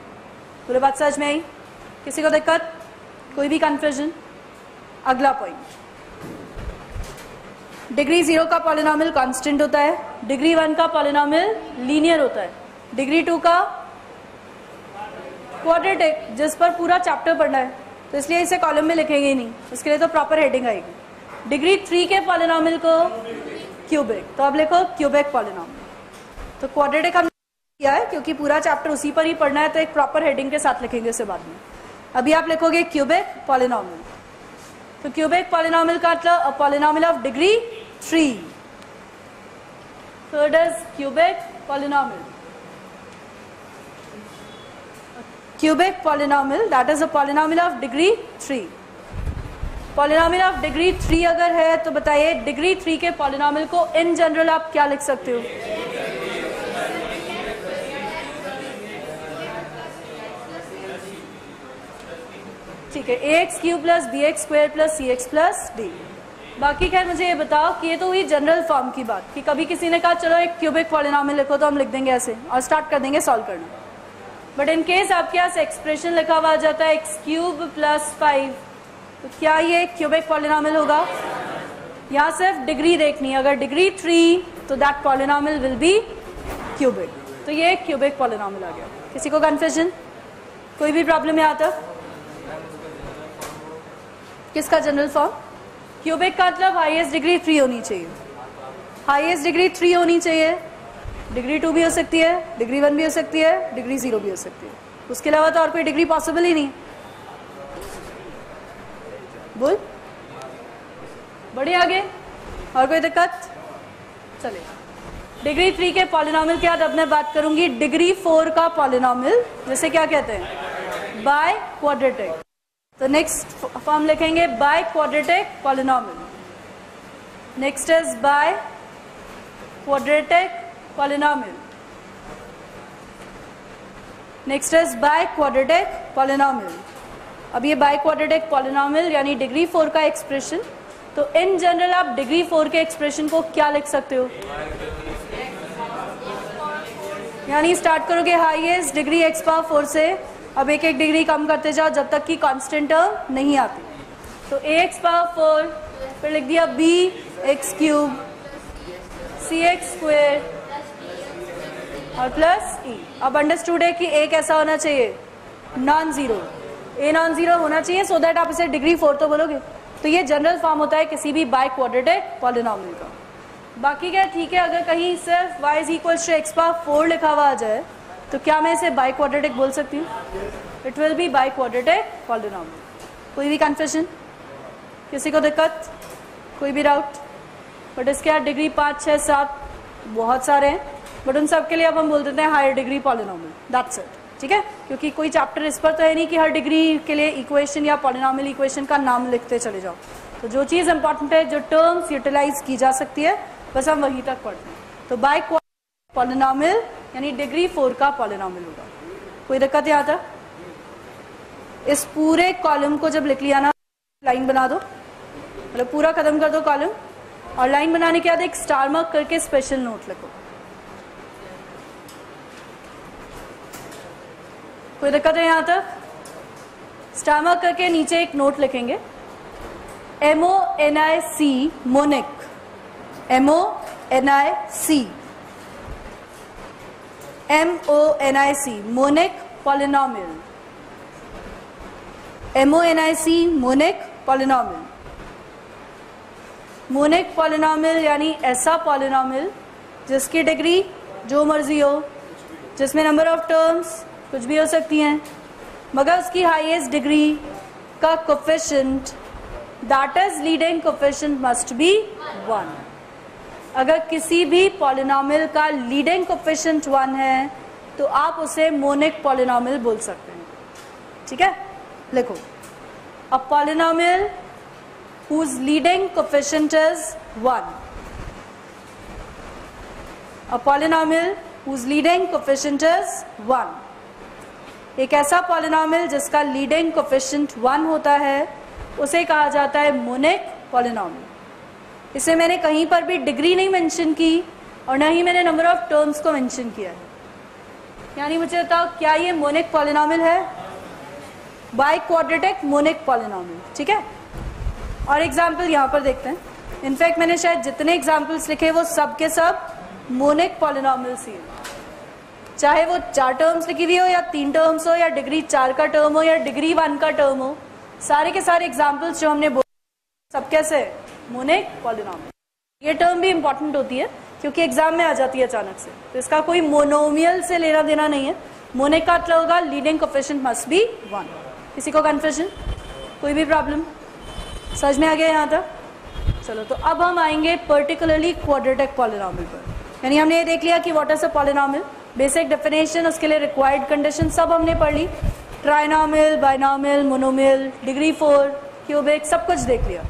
पूरी बात समझ में आई? किसी को दिक्कत? कोई भी कन्फ्यूजन? अगला पॉइंट, डिग्री जीरो का पॉलिनोमियल कांस्टेंट होता है, डिग्री वन का पॉलिनोमियल लीनियर होता है, डिग्री टू का क्वाड्रेटिक, जिस पर पूरा चैप्टर पढ़ना है, तो इसलिए इसे कॉलम में लिखेंगे ही नहीं, इसके लिए तो प्रॉपर हेडिंग आएगी. डिग्री 3 के पॉलिनोमियल को क्यूबिक। तो अब लिखो क्यूबिक पॉलिनोमियल। तो क्वाड्रेटिक हमने किया है क्योंकि पूरा चैप्टर उसी पर ही पढ़ना है, तो एक प्रॉपर हेडिंग के साथ लिखेंगे उसे बाद में। अभी आप लिखोगे क्यूबिक पॉलिनोमियल। तो क्यूबिक पॉलिनोमियल का मतलब polynomial of degree 3। So it is cubic polynomial. Cubic polynomial that is a polynomial of degree 3। Polynomial of degree 3 अगर है तो बताइए डिग्री 3 के पॉलिनोमियल को इन जनरल आप क्या लिख सकते हो? ठीक है, ax cube plus bx square plus cx plus d। बाकी खैर मुझे ये बताओ कि ये तो हुई जनरल फॉर्म की बात कि कभी किसी ने कहा चलो एक क्यूबिक पॉलिनोमियल लिखो तो हम लिख देंगे ऐसे और स्टार्ट कर देंगे सॉल्व करना। बट इन केस आपके पास एक्सप्रेशन लिखा हुआ आ जाता है एक्स क्यूब प्लस 5, तो क्या ये क्यूबिक पॉलिनोमियल होगा? यहाँ सिर्फ डिग्री देखनी है, अगर डिग्री 3 तो that polynomial will be cubic. तो ये क्यूबिक पॉलिनोमियल आ गया। किसी को कन्फ्यूजन, कोई भी प्रॉब्लम यहाँ तक? किसका जनरल फॉर्म? क्यूबिक का मतलब हाईएस्ट डिग्री 3 होनी चाहिए। हाईएस्ट डिग्री 3 होनी चाहिए, डिग्री 2 भी हो सकती है, डिग्री 1 भी हो सकती है, डिग्री 0 भी हो सकती है। उसके अलावा तो और कोई डिग्री पॉसिबल ही नहीं। बोल बड़े आगे और कोई दिक्कत? चले डिग्री 3 के पॉलिनोमियल के बाद अब मैं बात करूंगी डिग्री 4 का पॉलिनोमियल, जैसे क्या कहते हैं बाय क्वाड्रेटिक। तो नेक्स्ट फॉर्म लिखेंगे biquadratic polynomial. Next is biquadratic polynomial. Next is biquadratic polynomial. अब ये बाय क्वाड्रेटिक पॉलिनोमियल यानी डिग्री 4 का एक्सप्रेशन, तो इन जनरल आप डिग्री 4 के एक्सप्रेशन को क्या लिख सकते हो? यानी स्टार्ट करोगे हाईएस्ट डिग्री x पावर 4 से, अब एक एक डिग्री कम करते जाओ जब तक कि कांस्टेंट टर्म नहीं आती। तो ax पावर 4 फिर लिख दिया b x cube c x square और प्लस e। अब अंडरस्टूड है कि a कैसा होना चाहिए? Non zero. A non zero होना चाहिए सो दैट आप इसे डिग्री 4 तो बोलोगे। तो ये जनरल फॉर्म होता है किसी भी बाय क्वाड्रेटिक पॉलिनोमियल का। बाकी क्या ठीक है, अगर कहीं सिर्फ y is equal to x power 4 लिखा हुआ आ जाए तो क्या मैं इसे बाय क्वाड्रेटिक बोल सकती हूँ? It will be biquadratic polynomial. कोई भी कन्फ्यूजन, किसी को दिक्कत, कोई भी डाउट? बट इसके यहाँ डिग्री 5, 6, 7 बहुत सारे हैं, बट उन सब के लिए अब हम बोल देते हैं higher degree polynomial, that's it. ठीक है, क्योंकि कोई चैप्टर इस पर तो है नहीं कि हर डिग्री के लिए इक्वेशन या पॉलिनोमियल इक्वेशन का नाम लिखते चले जाओ। तो जो चीज़ इंपॉर्टेंट है, जो टर्म्स यूटिलाइज की जा सकती है, बस हम वहीं तक पढ़ते हैं। तो बाय क्वाड्रेटिक पॉलिनोमियल यानी डिग्री 4 का पॉलिनोमियल होगा। कोई दिक्कत यहाँ तक? इस पूरे कॉलम को जब लिख लिया ना, लाइन बना दो, मतलब पूरा खत्म कर दो कॉलम, और लाइन बनाने के बाद एक स्टार मार्क करके स्पेशल नोट लिखो। कोई दिक्कत है यहाँ तक? स्टार मार्क करके नीचे एक नोट लिखेंगे MONIC monic, MONIC MONIC monic polynomial, MONIC monic polynomial. Monic polynomial यानी ऐसा पॉलिनोमियल जिसकी डिग्री जो मर्जी हो, जिसमें नंबर ऑफ टर्म्स कुछ भी हो सकती हैं, मगर उसकी हाईएस्ट डिग्री का coefficient that is leading coefficient must be 1। अगर किसी भी पॉलिनोमियल का लीडिंग कोफिशिएंट 1 है तो आप उसे मोनिक पॉलिनोमियल बोल सकते हैं। ठीक है, लिखो a polynomial whose leading coefficient is 1, a polynomial whose leading coefficient is 1। एक ऐसा पॉलिनोमियल जिसका लीडिंग कोफिशिएंट 1 होता है उसे कहा जाता है मोनिक पॉलिनोमियल। इसे मैंने कहीं पर भी डिग्री नहीं मेंशन की और ना ही मैंने नंबर ऑफ टर्म्स को मेंशन किया है। यानी मुझे बताओ क्या ये मोनिक पॉलिनोमियल है? Biquadratic monic polynomial. ठीक है, और एग्जांपल यहाँ पर देखते हैं। इनफैक्ट मैंने शायद जितने एग्जांपल्स लिखे वो सब के सब मोनिक पॉलिनोमियल्स ही हैं, चाहे वो 4 टर्म्स लिखी हुई हो या 3 टर्म्स हो या डिग्री 4 का टर्म हो या डिग्री 1 का टर्म हो। सारे के सारे एग्जाम्पल्स जो हमने बोले सब कैसे मोनिक पॉलिनॉमियल। ये टर्म भी इंपॉर्टेंट होती है क्योंकि एग्जाम में आ जाती है अचानक से, तो इसका कोई मोनोमियल से लेना देना नहीं है। मोनिक का मतलब होगा लीडिंग कोफिशिएंट मस्ट बी 1। किसी को कन्फ्यूजन, कोई भी प्रॉब्लम समझ में आ गया यहाँ तक? चलो, तो अब हम आएंगे पर्टिकुलरली क्वाड्रेटिक पॉलिनॉमियल पर। यानी हमने ये देख लिया कि what is a polynomial, basic definition, उसके लिए रिक्वायर्ड कंडीशन सब हमने पढ़ ली। Trinomial, binomial, monomial, degree 4, cubic, सब कुछ देख लिया।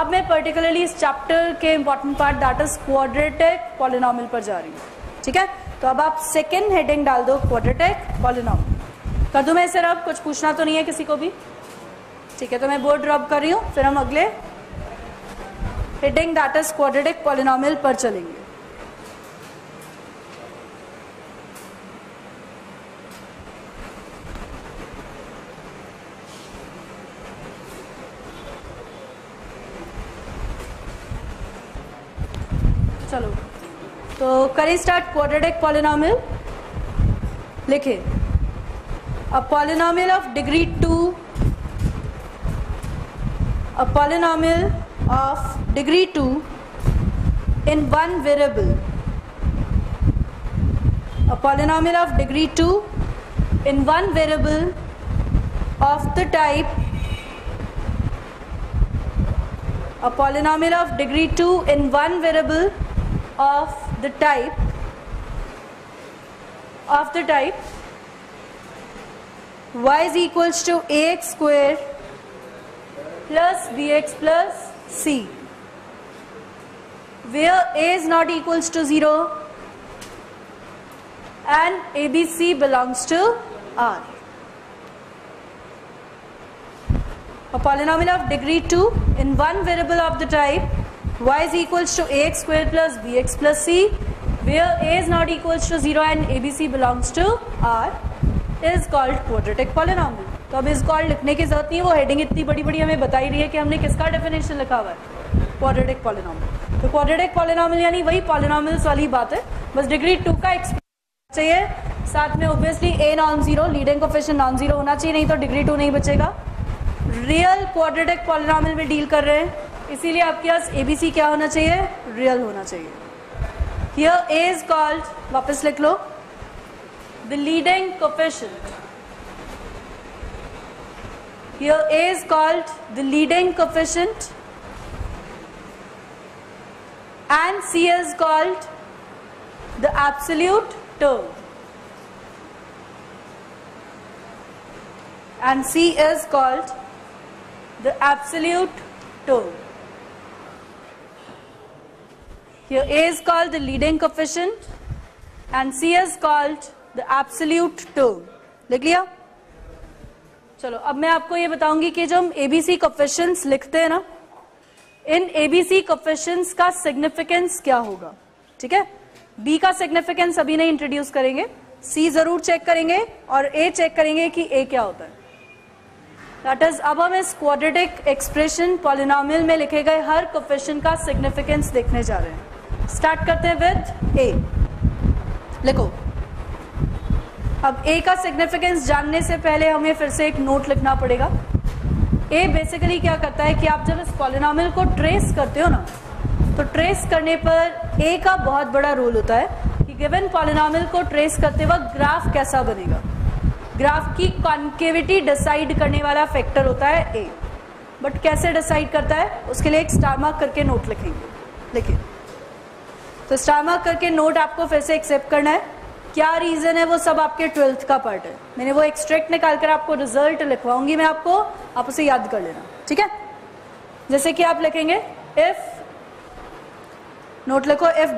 अब मैं पर्टिकुलरली इस चैप्टर के important part that is quadratic polynomial पर जा रही हूँ। ठीक है, तो अब आप सेकेंड हेडिंग डाल दो, क्वाड्रेटिक पॉलिनॉमियल। कर दूँ मैं इसे रब? कुछ पूछना तो नहीं है किसी को भी? ठीक है, तो मैं बोर्ड रब कर रही हूँ, फिर हम अगले heading that is quadratic polynomial पर चलेंगे। चलो, तो करें स्टार्ट क्वाड्रेटिक पॉलिनॉमियल। लिखे a polynomial of degree 2, a polynomial of degree 2 in one variable, a polynomial of degree 2 in one variable of the type, a polynomial of degree 2 in one variable of the type y is equals to ax square plus bx plus C, where A is not equals to 0 and ABC belongs to R. A polynomial of degree 2 in one variable of the type y is equals to ax square plus bx plus c, where A is not equals to 0 and ABC belongs to R is called quadratic polynomial. तो अब इसको और लिखने की जरूरत नहीं है, वो हेडिंग इतनी बड़ी बड़ी हमें बता ही रही है कि हमने किसका डेफिनेशन लिखा हुआ है, क्वाड्रेटिक पॉलिनॉमियल। तो क्वाड्रेटिक पॉलिनॉमियल यानी वही पॉलिनॉमिल्स वाली बात है, बस डिग्री 2 का एक्सपेरिमेंट चाहिए, साथ में obviously a non zero, leading coefficient non zero होना चाहिए, नहीं तो डिग्री 2 नहीं बचेगा। रियल क्वाड्रेटिक पॉलिनॉमियल में डील कर रहे हैं, इसीलिए आपके पास एबीसी क्या होना चाहिए? रियल होना चाहिए। हियर ए इज कॉल्ड, वापस लिख लो, the leading coefficient. Here A is called the leading coefficient and C is called the absolute term, लिख लिया? चलो, अब मैं आपको ये बताऊंगी कि जो हम एबीसी कोफिशिएंट्स लिखते हैं ना, इन एबीसी कोफिशिएंट्स का सिग्निफिकेंस क्या होगा। ठीक है, बी का सिग्निफिकेंस अभी नहीं इंट्रोड्यूस करेंगे, सी जरूर चेक करेंगे और ए चेक करेंगे कि ए क्या होता है। दैट इज, अब हम इस क्वाड्रेटिक एक्सप्रेशन पॉलिनोमियल में लिखे गए हर कोफिशिएंट का सिग्निफिकेंस देखने जा रहे हैं। स्टार्ट करते हैं विद ए। लिखो, अब ए का सिग्निफिकेंस जानने से पहले हमें फिर से एक नोट लिखना पड़ेगा। ए बेसिकली क्या करता है कि आप जब इस पॉलिनॉमियल को ट्रेस करते हो ना, तो ट्रेस करने पर ए का बहुत बड़ा रोल होता है कि गिवन पॉलिनॉमियल को ट्रेस करते वक्त ग्राफ कैसा बनेगा। ग्राफ की कॉन्केविटी डिसाइड करने वाला फैक्टर होता है ए, बट कैसे डिसाइड करता है उसके लिए एक स्टार मार्क करके नोट लिखेंगे। लिखिए, तो स्टार मार्क करके नोट आपको फिर से एक्सेप्ट करना है। क्या रीजन है वो सब आपके 12th का पार्ट है, मैंने वो एक्सट्रैक्ट निकाल कर आपको रिजल्ट लिखवाऊंगी मैं आपको, आप उसे याद कर लेना। ठीक है, जैसे कि आप लिखेंगे इफ, नोट लिखो, if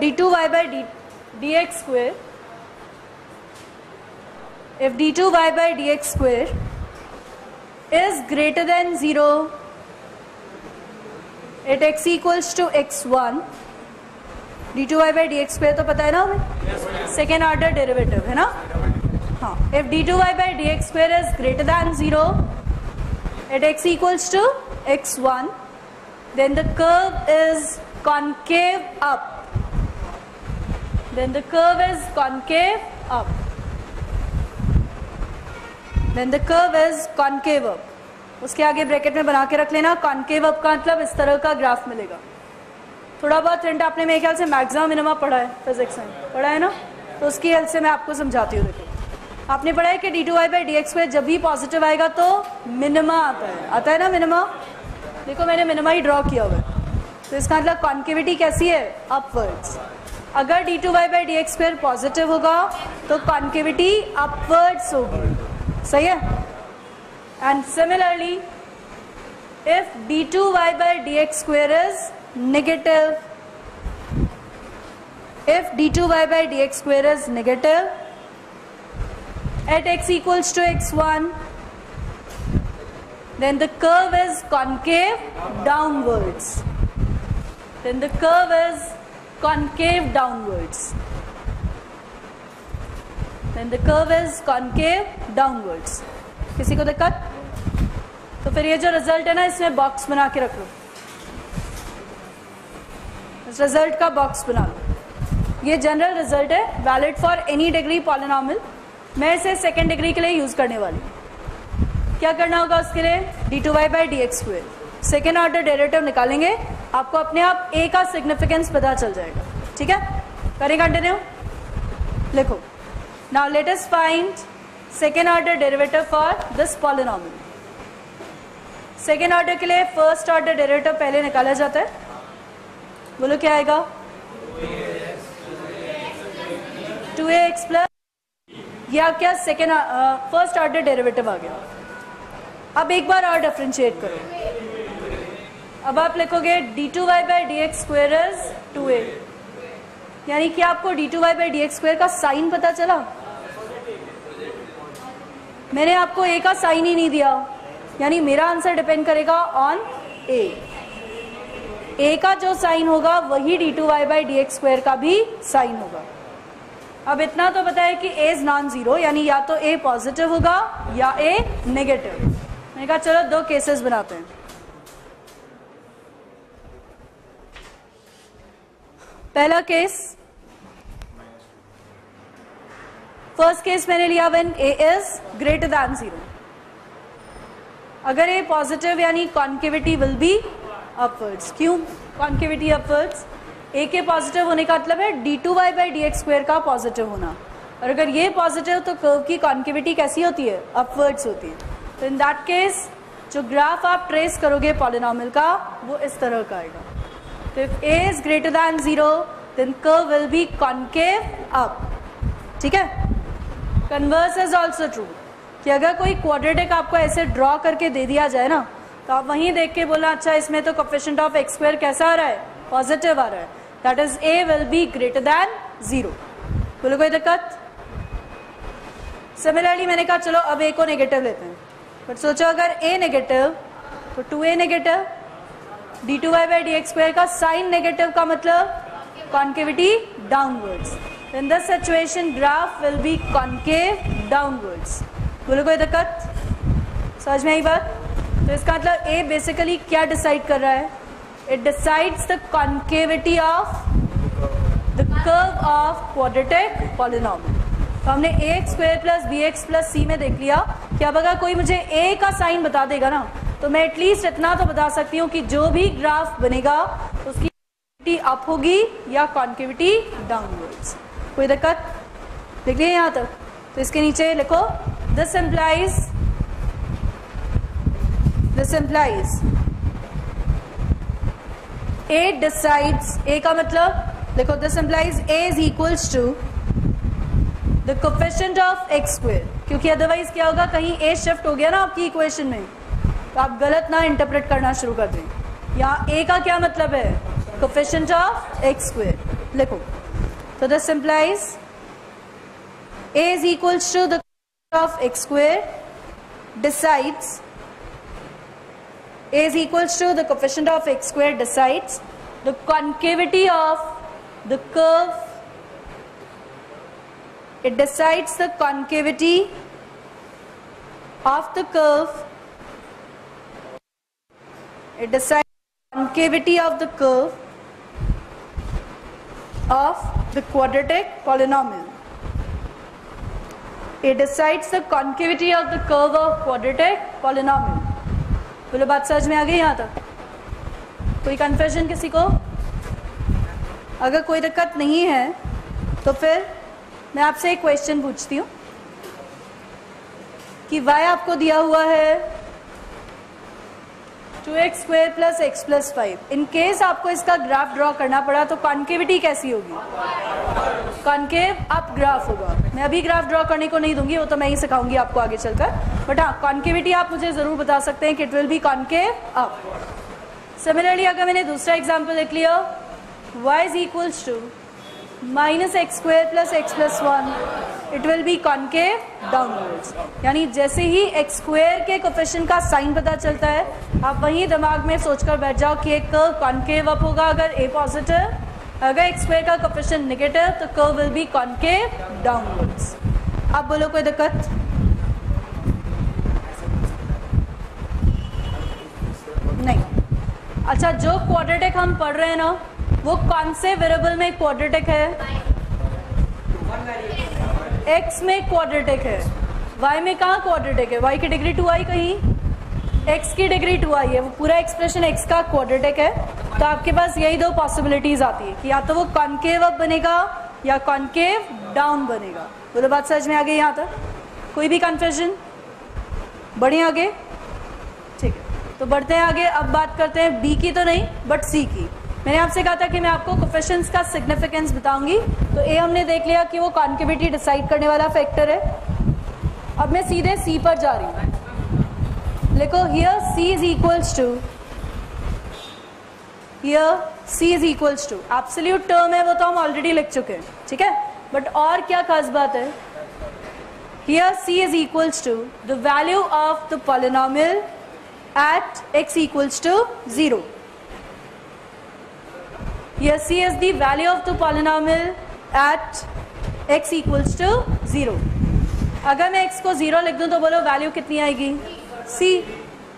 d2y/dx2 is greater than 0 at x equals to x1। d2y/dx2 तो पता है ना हमें, सेकेंड ऑर्डर डेरिवेटिव है ना। हाँ, if d2y/dx2 is greater than 0 at x equals to x1 then the curve is concave up, उसके आगे ब्रैकेट में बना के रख लेना। कॉन्केव अप का मतलब इस तरह का ग्राफ मिलेगा। थोड़ा बहुत रेंट आपने मेरे ख्याल से मैक्सिमा मिनिमा पढ़ा है, फिजिक्स में पढ़ा है ना, तो उसकी हेल्प से मैं आपको समझाती हूँ। देखो आपने पढ़ा है कि d2y/dx2 जब भी पॉजिटिव आएगा तो मिनिमा आता है ना मिनिमा। देखो मैंने मिनिमा ही ड्रॉ किया हुआ है, तो इसका मतलब कॉन्केविटी कैसी है, अपवर्ड्स। अगर d2y/dx2 पॉजिटिव होगा तो कॉन्केविटी अपवर्ड्स होगी, सही है। And similarly if d2y/dx2 is negative, if d2y/dx2 is negative at x = x1, then the curve is concave downwards, then the curve is concave downwards, then the curve is concave downwards। किसी को दिक्कत? तो फिर ये जो रिजल्ट है ना, इसमें बॉक्स बना के रख लो, रिजल्ट का बॉक्स बना लो। ये जनरल रिजल्ट है, valid for any degree polynomial. मैं इसे सेकेंड डिग्री के लिए यूज करने वाली हूँ। क्या करना होगा उसके लिए, d2y/dx2 सेकेंड ऑर्डर डेरिवेटिव निकालेंगे, आपको अपने आप a का सिग्निफिकेंस पता चल जाएगा, ठीक है। करें कंटिन्यू, लिखो now let us find second order derivative for this polynomial. Second order के लिए फर्स्ट ऑर्डर डेरिवेटिव पहले निकाला जाता है, बोलो क्या आएगा, 2ax+, या क्या सेकेंड फर्स्ट ऑर्डर डेरिवेटिव आ गया। अब एक बार और डिफ्रेंशिएट करो, अब आप लिखोगे d2y/dx2 इज 2a, यानी कि आपको d2y/dx2 का साइन पता चला। मैंने आपको a का साइन ही नहीं दिया, यानी मेरा आंसर डिपेंड करेगा ऑन a। a का जो साइन होगा वही d2y/dx2 का भी साइन होगा। अब इतना तो पता है कि a इज नॉन जीरो, यानी या तो a पॉजिटिव होगा या a नेगेटिव। मैंने कहा चलो दो केसेस बनाते हैं। पहला केस, फर्स्ट केस मैंने लिया when a is greater than zero. अगर a पॉजिटिव यानी कॉन्केविटी विल बी अपवर्ड्स। क्यों कॉन्केविटी अपवर्ड्स? a के पॉजिटिव होने का मतलब है d2y/dx2 का पॉजिटिव होना, और अगर ये पॉजिटिव तो कर्व की कॉन्केविटी कैसी होती है, अपवर्ड्स होती है। तो इन दैट केस जो ग्राफ आप ट्रेस करोगे पॉलिनॉमियल का वो इस तरह का आएगा। तो if a is greater than zero then curve will be concave up, ठीक है। कन्वर्स इज ऑल्सो ट्रू कि अगर कोई क्वाड्रेटिक आपको ऐसे ड्रॉ करके दे दिया जाए ना, तो आप वहीं देख के बोला अच्छा इसमें तो कोफिशिएंट ऑफ x2 कैसा आ रहा है, पॉजिटिव आ रहा है, that is a will be greater than zero. बोलो कोई दिक्कत? सिमिलरली मैंने कहा चलो अब a को नेगेटिव लेते हैं, बट सोचो अगर a नेगेटिव तो 2a नेगेटिव, d2y/dx2 का साइन नेगेटिव का मतलब concavity downwards. In this situation graph will be concave downwards. बोलो कोई दिक्कत? समझ में आई बात? तो इसका मतलब a बेसिकली क्या डिसाइड कर रहा है, it decides the concavity of the curve of quadratic polynomial. तो हमने ax2+bx+c में देख लिया कि अब अगर कोई मुझे a का साइन बता देगा ना, तो मैं एटलीस्ट इतना तो बता सकती हूँ कि जो भी ग्राफ बनेगा उसकी कॉन्केविटी अप होगी या कॉन्केविटी डाउनवर्ड्स। कोई दिक्कत? लिख लिया यहाँ तक? तो इसके नीचे लिखो this implies a decides, a का मतलब देखो this implies a is equals to the coefficient of x2, क्योंकि अदरवाइज क्या होगा, कहीं a शिफ्ट हो गया ना आपकी इक्वेशन में तो आप गलत ना इंटरप्रेट करना शुरू कर दें। यहाँ a का क्या मतलब है, coefficient of x2 लिखो। तो this implies a is equals to the coefficient of x2 decides, a is equals to the coefficient of x2 decides the concavity of the curve, it decides the concavity of the curve, it decides the concavity of the curve of the quadratic polynomial, it decides the concavity of the curve of quadratic polynomial। बोलो बात समझ में आ गई यहाँ तक? कोई कन्फ्यूजन किसी को? अगर कोई दिक्कत नहीं है तो फिर मैं आपसे एक क्वेश्चन पूछती हूँ कि y आपको दिया हुआ है 2x² plus x plus 5। In case आपको इसका ग्राफ ड्रॉ करना पड़ा तो कॉन्केविटी कैसी होगी? कॉन्केव अप ग्राफ होगा। मैं अभी ग्राफ ड्रॉ करने को नहीं दूंगी, वो तो मैं ही सिखाऊंगी आपको आगे चलकर, बट हाँ कॉन्केविटी आप मुझे ज़रूर बता सकते हैं कि it will be concave up. Similarly अगर मैंने दूसरा एग्जाम्पल लिख लिया y is equals to minus x square plus x plus 1, it will be concave downwards। यानी जैसे ही x square के कोफिशिएंट का साइन पता चलता है आप वहीं दिमाग में सोचकर बैठ जाओ कि एक कर्व कॉन्केव अप होगा अगर a पॉजिटिव, अगर x square का कोफिशिएंट नेगेटिव तो curve will be concave downwards. आप बोलो कोई दिक्कत? नहीं। अच्छा, जो क्वाड्रेटिक हम पढ़ रहे हैं ना, वो कौन से वेरिएबल में क्वाड्रेटिक है? x में क्वाड्रेटिक है। y में कहाँ क्वाड्रेटिक है? y की डिग्री 2i कहीं, x की डिग्री 2i है, वो पूरा एक्सप्रेशन x का क्वाड्रेटिक है। तो आपके पास यही दो पॉसिबिलिटीज आती है कि या तो वो कॉन्केव अप बनेगा या कॉन्केव डाउन बनेगा। बोलो बात समझ में आ गई यहाँ तक? कोई भी कन्फ्यूजन? बढ़े आगे? ठीक है, तो बढ़ते हैं आगे। अब बात करते हैं b की तो नहीं बट c की। मैंने आपसे कहा था कि मैं आपको कोफिशिएंट्स का सिग्निफिकेंस बताऊंगी। तो ए हमने देख लिया कि वो कॉन्केविटी डिसाइड करने वाला फैक्टर है। अब मैं सीधे सी पर जा रही हूँ। लिखो here c is equals to, here c is equals to absolute term है, वो तो हम ऑलरेडी लिख चुके हैं, ठीक है, बट और क्या खास बात है? Here c is equals to the value of the polynomial at x equals to 0। Here c is the value of the polynomial at x equals to 0. अगर मैं x को 0 लिख दूँ तो बोलो वैल्यू कितनी आएगी? c।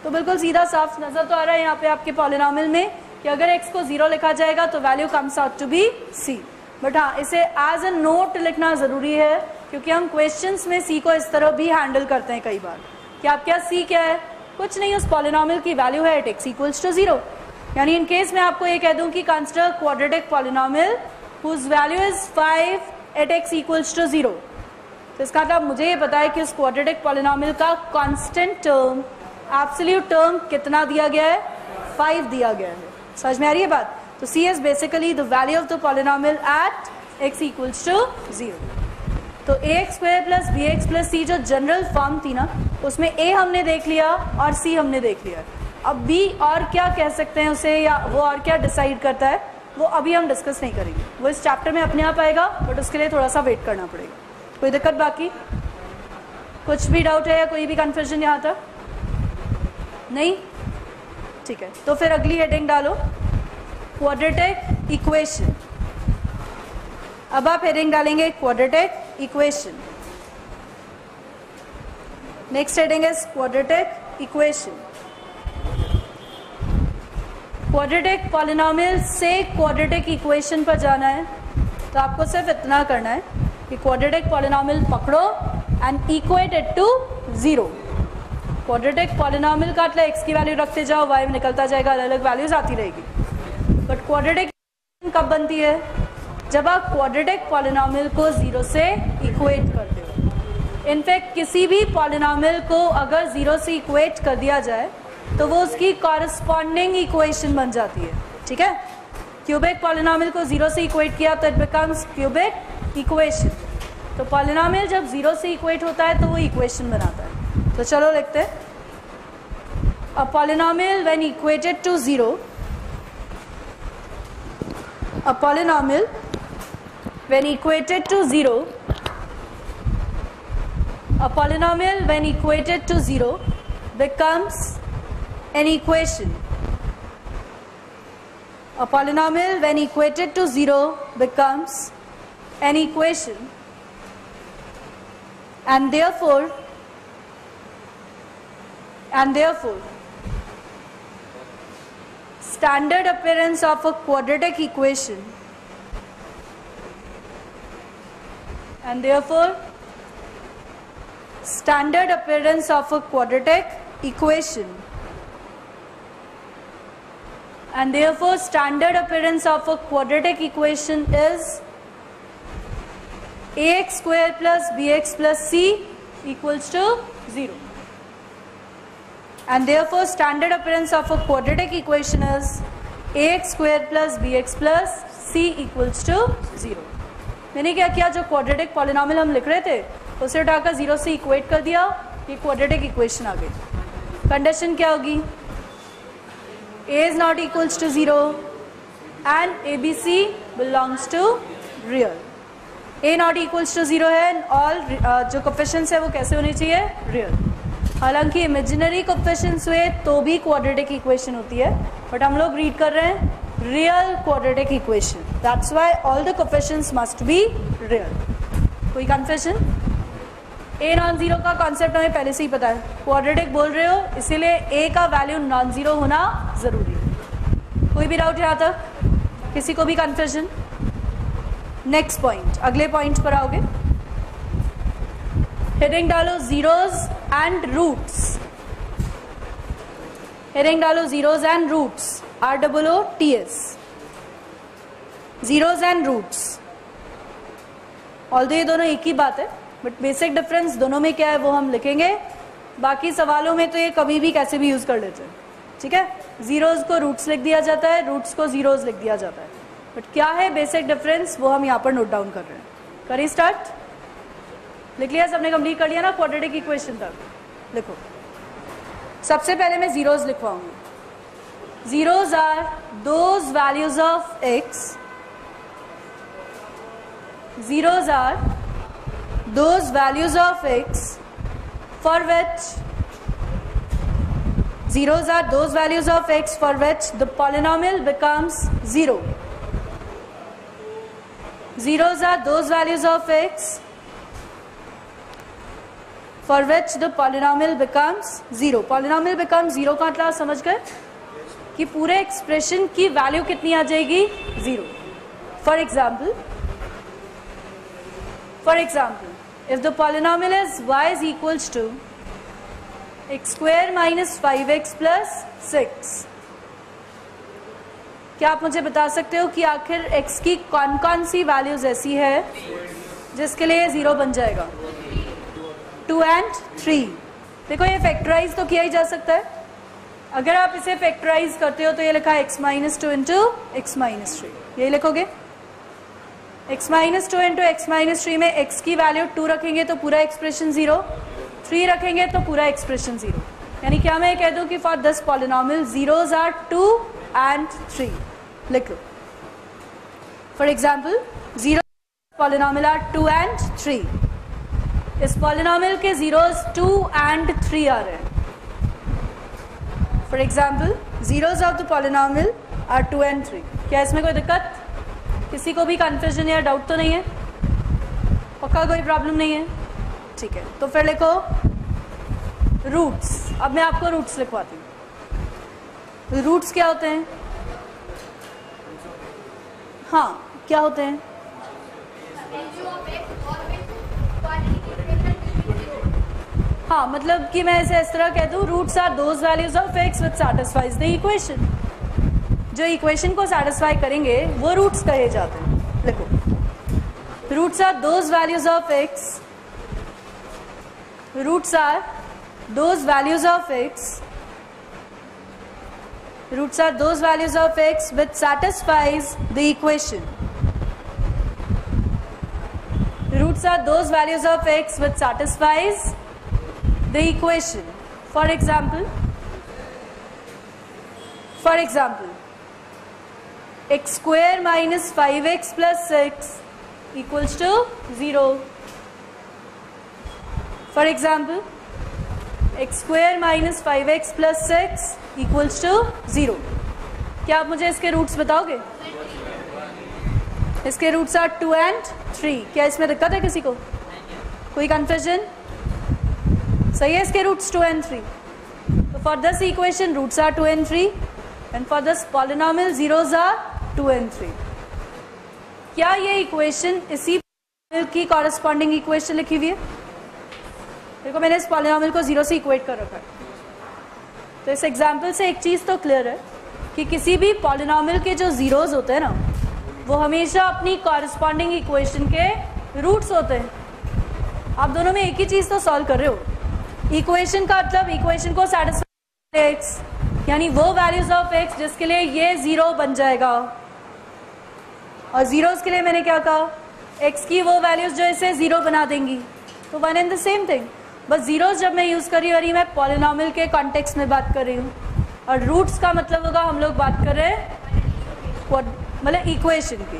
तो बिल्कुल सीधा साफ नज़र तो आ रहा है यहाँ पे आपके पॉलिनॉमियल में कि अगर x को 0 लिखा जाएगा तो value comes out to be c। But हाँ, इसे एज अ नोट लिखना ज़रूरी है क्योंकि हम क्वेश्चंस में c को इस तरह भी हैंडल करते हैं कई बार कि आप क्या c क्या है? कुछ नहीं, उस पॉलिनॉमियल की वैल्यू है एट x equals to 0। यानी इन केस मैं आपको ये कह दूं कि construct quadratic polynomial whose value is 5 at x equals to 0, तो इसका मतलब मुझे ये पता है कि उस क्वाड्रेटिक पॉलिनोमियल का कांस्टेंट टर्म, एब्सोल्यूट टर्म कितना दिया गया है? 5 दिया गया है। समझ में आ रही है बात? तो c is basically the value of the polynomial at x equals to 0। तो ax square plus bx plus c जो जनरल फॉर्म थी ना, उसमें a हमने देख लिया और c हमने देख लिया। अब b और क्या कह सकते हैं उसे, या वो और क्या डिसाइड करता है, वो अभी हम डिस्कस नहीं करेंगे, वो इस चैप्टर में अपने आप आएगा, बट उसके लिए थोड़ा सा वेट करना पड़ेगा। कोई दिक्कत? बाकी कुछ भी डाउट है या कोई भी कन्फ्यूजन यहाँ तक नहीं? ठीक है, तो फिर अगली हेडिंग डालो क्वाड्रेटिक इक्वेशन। अब आप हेडिंग डालेंगे quadratic equation. Next heading is quadratic equation. Quadratic polynomial से क्वाड्रेटिक इक्वेशन पर जाना है तो आपको सिर्फ इतना करना है कि क्वाड्रेटिक पॉलिनोमियल पकड़ो and equate it to 0। Quadratic polynomial का मतलब एक्स की वैल्यू रखते जाओ, वाई में निकलता जाएगा, अलग अलग वैल्यूज आती रहेगी। बट क्वाड्रेटिक इक्वेशन कब बनती है? जब आप क्वाड्रेटिक पॉलिनोमियल को 0 से इक्वेट करते हो। इनफैक्ट किसी भी पॉलिनोमियल को अगर 0 से इक्वेट कर दिया जाए तो वो उसकी कॉरस्पॉन्डिंग इक्वेशन बन जाती है, ठीक है। क्यूबिक पॉलिनोमियल को 0 से इक्वेट किया तो इट बिकम्स क्यूबिक इक्वेशन। तो पॉलिनोमियल जब 0 से इक्वेट होता है तो वो इक्वेशन बनाता है। तो चलो लिखते हैं, a polynomial when equated to 0, a polynomial when equated to 0, a polynomial when equated to 0 becomes an equation. A polynomial when equated to 0 becomes an equation, and therefore standard appearance of a quadratic equation, and therefore standard appearance of a quadratic equation is ax square plus bx plus c equals to 0. And therefore standard appearance of a quadratic equation is ax square plus bx plus c equals to 0. मैंने क्या किया, जो क्वाड्रेटिक पॉलिनॉमियल हम लिख रहे थे उसे उठाकर जीरो से इक्वेट कर दिया, ये क्वाड्रेटिक इक्वेशन आ गई. कंडीशन क्या होगी, a is not equals to 0 and abc belongs to real. a not equals to 0 है and all जो कोफिशिएंट्स है वो कैसे होने चाहिए, रियल. हालांकि इमेजिनरी कोफिशिएंट्स हुए तो भी क्वाड्रेटिक इक्वेशन होती है, बट हम लोग रीड कर रहे हैं real quadratic equation. That's why all the coefficients must be real. कोई कन्फ्यूजन? ए नॉन जीरो का कॉन्सेप्ट हमें पहले से ही पता है, क्वाड्रेटिक बोल रहे हो इसीलिए ए का वैल्यू नॉन जीरो होना जरूरी है. कोई भी डाउट यहाँ तक, किसी को भी कन्फ्यूजन? नेक्स्ट पॉइंट, अगले पॉइंट पर आओगे. हेडिंग डालो जीरोस and roots. Heading डालो zeros and roots. ROOTS. Zeros and roots. Although ये दोनों एक ही बात है, but basic difference दोनों में क्या है वो हम लिखेंगे. बाकी सवालों में तो ये कभी भी कैसे भी यूज कर लेते हैं, ठीक है. जीरोज को रूट्स लिख दिया जाता है, रूट्स को जीरोज लिख दिया जाता है, बट क्या है बेसिक डिफरेंस वो हम यहाँ पर नोट डाउन कर रहे हैं. करें स्टार्ट. लिख लिया सबने, कंप्लीट कर लिया ना क्वाड्रेटिक इक्वेशन तक. देखो सबसे पहले मैं जीरोस लिखवाऊंगी. Zeros are those values of x, zeros are those values of x for which, zeros are those values of x for which the polynomial becomes zero. Zeros are those values of x for which the polynomial becomes zero. Polynomial becomes zero का मतलब समझ गए कि पूरे expression की value कितनी आ जाएगी, zero. For example, if the polynomial is y is equals to x square minus 5x plus 6, क्या आप मुझे बता सकते हो कि आखिर x की कौन कौन सी values ऐसी है जिसके लिए zero बन जाएगा? 2 and 3. देखो ये फैक्टराइज तो किया ही जा सकता है. अगर आप इसे फैक्टराइज करते हो तो ये लिखा x minus 2 into x minus 3, यही लिखोगे. x minus 2 into x minus 3 में x की वैल्यू 2 रखेंगे तो पूरा एक्सप्रेशन 0, 3 रखेंगे तो पूरा एक्सप्रेशन 0. यानी क्या मैं कह दूँ कि for this polynomial zeros are 2 and 3. लिख लो for example zero polynomial are 2 and 3. इस पॉलिनॉमियल के जीरोस 2 and 3 आ रहे हैं. For example zeros of the polynomial are 2 and 3. क्या इसमें कोई दिक्कत, किसी को भी कन्फ्यूजन या डाउट तो नहीं है? पक्का कोई प्रॉब्लम नहीं है, ठीक है. तो फिर लिखो रूट्स. अब मैं आपको रूट्स लिखवाती हूँ. रूट्स क्या होते हैं? हाँ, क्या होते हैं? हाँ, मतलब कि मैं इसे इस तरह कह दूँ, roots are those values of x which satisfies the equation. जो इक्वेशन को सैटिस्फाई करेंगे वो रूट्स कहे जाते हैं. लिखो roots are those values of x, roots are those values of x, roots are those values of x which satisfies the equation. Roots are those values of x which satisfies the equation. For example, x square minus 5x plus 6 equals to 0. For example, x square minus 5x plus 6 equals to 0. क्या आप मुझे इसके रूट्स बताओगे? इसके रूट्स आर 2 and 3. क्या इसमें दिक्कत है किसी को? कोई कन्फ्यूजन? सही है, इसके रूट्स 2 and 3. तो for this equation roots are 2 and 3 and for this polynomial zeros are 2 and 3. क्या ये इक्वेशन इसी पॉलिनॉमियल की कॉरेस्पॉन्डिंग इक्वेशन लिखी हुई है? देखो मैंने इस पॉलिनॉमियल को जीरो से इक्वेट कर रखा है, तो इस एग्जाम्पल से एक चीज़ तो क्लियर है कि किसी भी पॉलिनॉमियल के जो ज़ीरोज़ होते हैं ना वो हमेशा अपनी कॉरस्पॉन्डिंग इक्वेशन के रूट्स होते हैं। आप दोनों में एक ही चीज़ तो सॉल्व कर रहे हो। इक्वेशन का मतलब इक्वेशन को सैटिस्फाई एक्स, यानी वो वैल्यूज ऑफ एक्स जिसके लिए ये ज़ीरो बन जाएगा, और ज़ीरोज़ के लिए मैंने क्या कहा, एक्स की वो वैल्यूज़ जो इसे ज़ीरो बना देंगी। तो one and the same thing, बस ज़ीरोज़ जब मैं यूज़ कर रही हूँ मैं पॉलिनॉमियल के कॉन्टेक्स्ट में बात कर रही हूँ, और रूट्स का मतलब होगा हम लोग बात कर रहे हैं मतलब इक्वेशन के।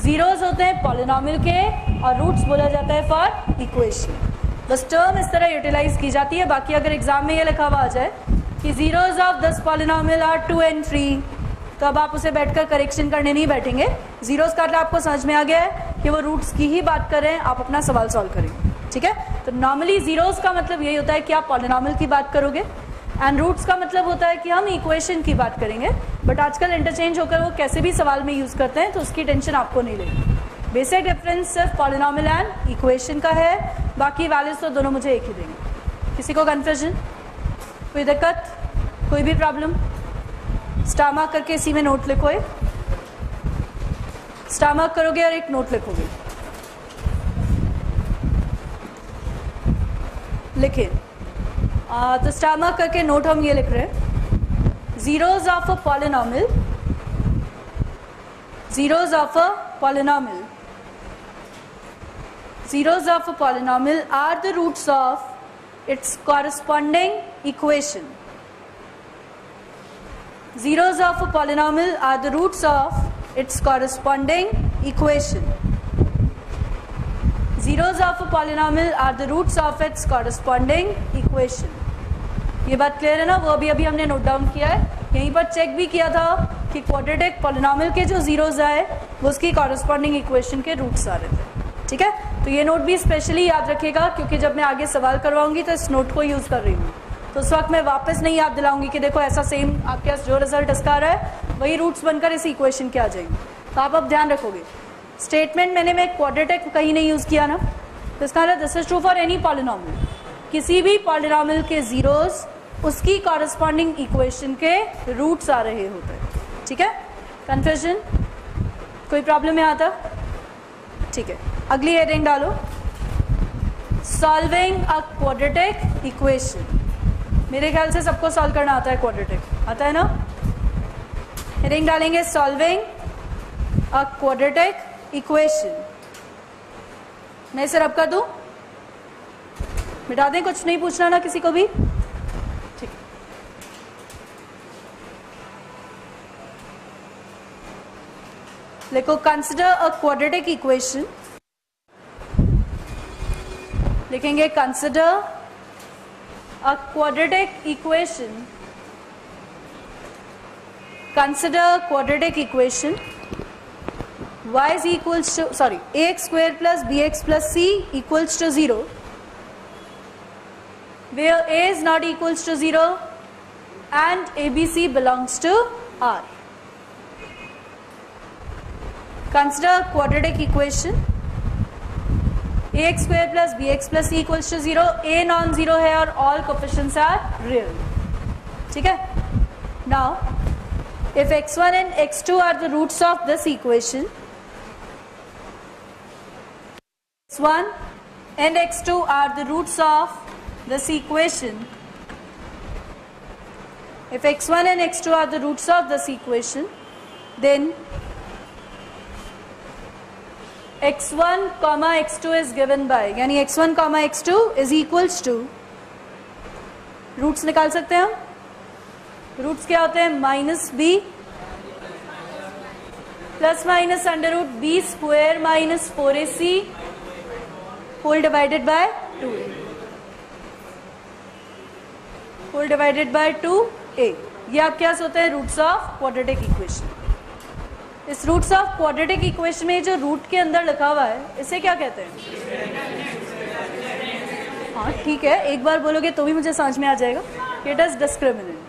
जीरोज होते हैं पॉलिनॉमियल के और रूट्स बोला जाता है फॉर इक्वेशन। बस टर्म इस तरह यूटिलाइज की जाती है। बाकी अगर एग्जाम में ये लिखा हुआ आ जाए कि zeros of this polynomial are 2 and 3, तो अब आप उसे बैठकर करेक्शन करने नहीं बैठेंगे। जीरोज का मतलब आपको समझ में आ गया है कि वो रूट्स की ही बात कर रहे हैं, आप अपना सवाल सॉल्व करेंगे, ठीक है। तो नॉर्मली जीरोज का मतलब यही होता है कि आप पॉलिनॉमियल की बात करोगे, एंड रूट्स का मतलब होता है कि हम इक्वेशन की बात करेंगे। बट आजकल इंटरचेंज होकर वो कैसे भी सवाल में यूज़ करते हैं, तो उसकी टेंशन आपको नहीं लेगी। बेसिक डिफरेंस सिर्फ पॉलिनॉमियल एंड इक्वेशन का है, बाकी वैल्यूज तो दोनों मुझे एक ही देंगे। किसी को कन्फ्यूजन, कोई दिक्कत, कोई भी प्रॉब्लम, स्टामक करके इसी में नोट लिखो। एक स्टामक करोगे और एक नोट लिखोगे। लिखे तो स्टामक करके नोट हम ये लिख रहे हैं, zeros of a polynomial are the roots of its corresponding equation. Zeros of a polynomial are the roots of its corresponding equation. Zeros of a polynomial are the roots of its corresponding equation. ये बात क्लियर है ना। वो अभी हमने नोट डाउन किया है, यहीं पर चेक भी किया था कि क्वाड्रेटिक पॉलिनॉमियल के जो जीरोज आए वो उसकी कॉरस्पॉन्डिंग इक्वेशन के रूट्स आ रहे थे, ठीक है। तो ये नोट भी स्पेशली याद रखिएगा, क्योंकि जब मैं आगे सवाल करवाऊंगी तो इस नोट को यूज़ कर रही हूँ, तो उस वक्त मैं वापस नहीं याद दिलाऊंगी कि देखो ऐसा सेम आपके पास जो रिजल्ट इसका आ रहा है वही रूट्स बनकर इस इक्वेशन के आ जाएंगे। तो आप अब ध्यान रखोगे। स्टेटमेंट मैं क्वाड्रेटिक कहीं नहीं यूज़ किया ना, तो इसका मतलब this is true for any polynomial. किसी भी पॉलिनॉमियल के जीरोज उसकी कॉरस्पॉन्डिंग इक्वेशन के रूट्स आ रहे होते हैं, ठीक है। कन्फ्यूजन, कोई प्रॉब्लम है आता, ठीक है। अगली हेडिंग डालो, सॉल्विंग अ क्वाड्रेटिक इक्वेशन। मेरे ख्याल से सबको सॉल्व करना आता है क्वाड्रेटिक, आता है ना। हेडिंग डालेंगे सॉल्विंग अ क्वाड्रेटिक इक्वेशन। मैं इसे रब कर दूं, मिटा दें, कुछ नहीं पूछना ना किसी को भी, ठीक। लिखो कंसिडर अ क्वाड्रेटिक इक्वेशन, लिखेंगे consider a quadratic equation, consider quadratic equation y is equals to ax square plus bx plus c equals to 0, where a is not equals to 0 and abc belongs to R. Consider quadratic equation ax square plus bx plus c equals to 0, a non-zero है और all coefficients are real, ठीक है। Now if x1 and x2 are the roots of this equation, x1 and x2 are the roots of this equation. If x1 and x2 are the roots of this equation, then x1 comma x2 is given by, यानी x1 comma x2 is equals to, roots निकाल सकते हैं हम। रूट्स क्या होते हैं, minus b plus minus under root b square minus 4ac whole divided by 2, whole divided by 2a। ये आपके पास होते हैं रूट्स ऑफ क्वाड्रेटिक इक्वेशन। इस रूट्स ऑफ क्वाड्रेटिक इक्वेशन में जो रूट के अंदर लिखा हुआ है इसे क्या कहते हैं? हाँ ठीक है, एक बार बोलोगे तो भी मुझे समझ में आ जाएगा। It is discriminant.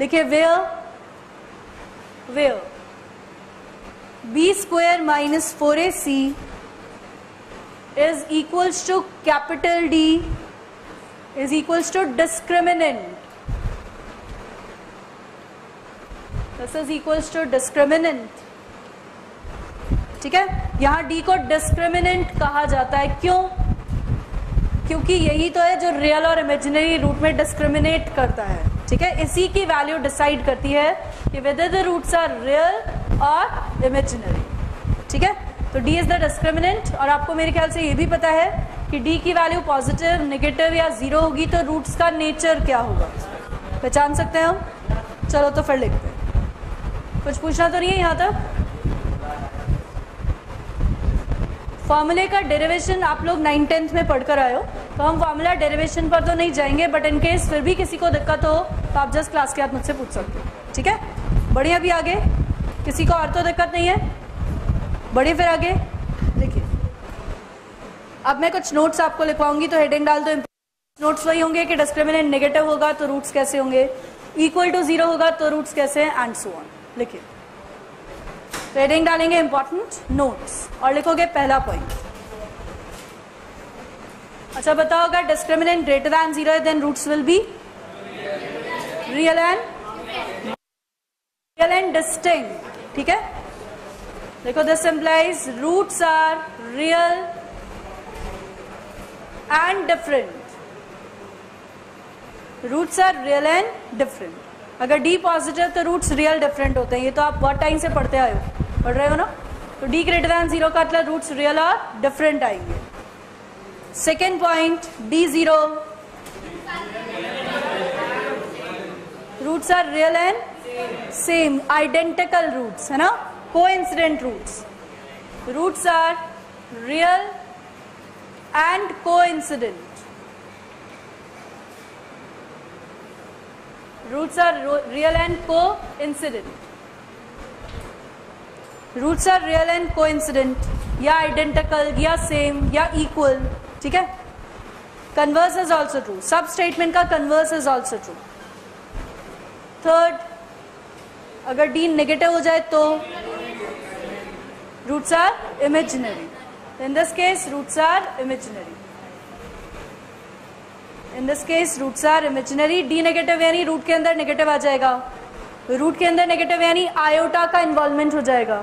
लिखिए where b square minus 4ac is equals to capital D is equals to discriminant। This is equals to discriminant, ठीक है। यहां डी को डिस्क्रिमिनेंट कहा जाता है, क्यों? क्योंकि यही तो है जो रियल और इमेजिनरी रूट में डिस्क्रिमिनेट करता है, ठीक है। इसी की वैल्यू डिसाइड करती है कि whether the roots are real और इमेजिनरी, ठीक है। तो डी इज द डिस्क्रिमिनेंट। और आपको मेरे ख्याल से ये भी पता है कि डी की वैल्यू पॉजिटिव, नेगेटिव या जीरो होगी तो रूट्स का नेचर क्या होगा, पहचान सकते हैं हम? चलो तो फिर लिखते हैं। कुछ पूछना तो नहीं है यहाँ तक? फार्मूले का डेरिवेशन आप लोग 9th-10th में पढ़कर आए हो, तो हम फार्मूला डेरिवेशन पर तो नहीं जाएंगे, बट इन केस फिर भी किसी को दिक्कत हो तो आप जस्ट क्लास के बाद मुझसे पूछ सकते हो, ठीक है। बढ़िया, भी आगे किसी को और तो दिक्कत नहीं है? बढ़िया, फिर आगे देखिए। अब मैं कुछ नोट्स आपको लिखवाऊंगी, तो हेडिंग डाल दो। नोट्स वही होंगे कि डिस्क्रिमिनेंट नेगेटिव होगा तो रूट्स कैसे होंगे, इक्वल टू जीरो होगा तो रूट्स कैसे हैं, एंड सो ऑन। लिखिए, हेडिंग डालेंगे इंपॉर्टेंट नोट्स और लिखोगे पहला पॉइंट। अच्छा बताओ, अगर discriminant greater than zero then roots will be real and distinct, ठीक है। देखो, this implies roots are real and different, roots are real and different. अगर डी पॉजिटिव तो रूट्स रियल डिफरेंट होते हैं, ये तो आप बहुत टाइम से पढ़ते आए हो, पढ़ रहे हो ना। तो डी ग्रेटर दैन जीरो का मतलब रूट्स रियल और डिफरेंट आएंगे। Second point, D zero, roots are real and same, identical roots है ना, coincident roots. Roots are real and coincident, roots are real and coincident, roots are real and coincident या आइडेंटिकल या सेम या इक्वल, ठीक है। कन्वर्स इज ऑल्सो ट्रू, सब स्टेटमेंट का converse is also true. Third, अगर डी नेगेटिव हो जाए तो roots are imaginary, in this case roots are imaginary, in this case roots are imaginary. D negative यानी रूट के अंदर नेगेटिव आ जाएगा, रूट के अंदर नेगेटिव यानी आयोटा का इन्वॉल्वमेंट हो जाएगा,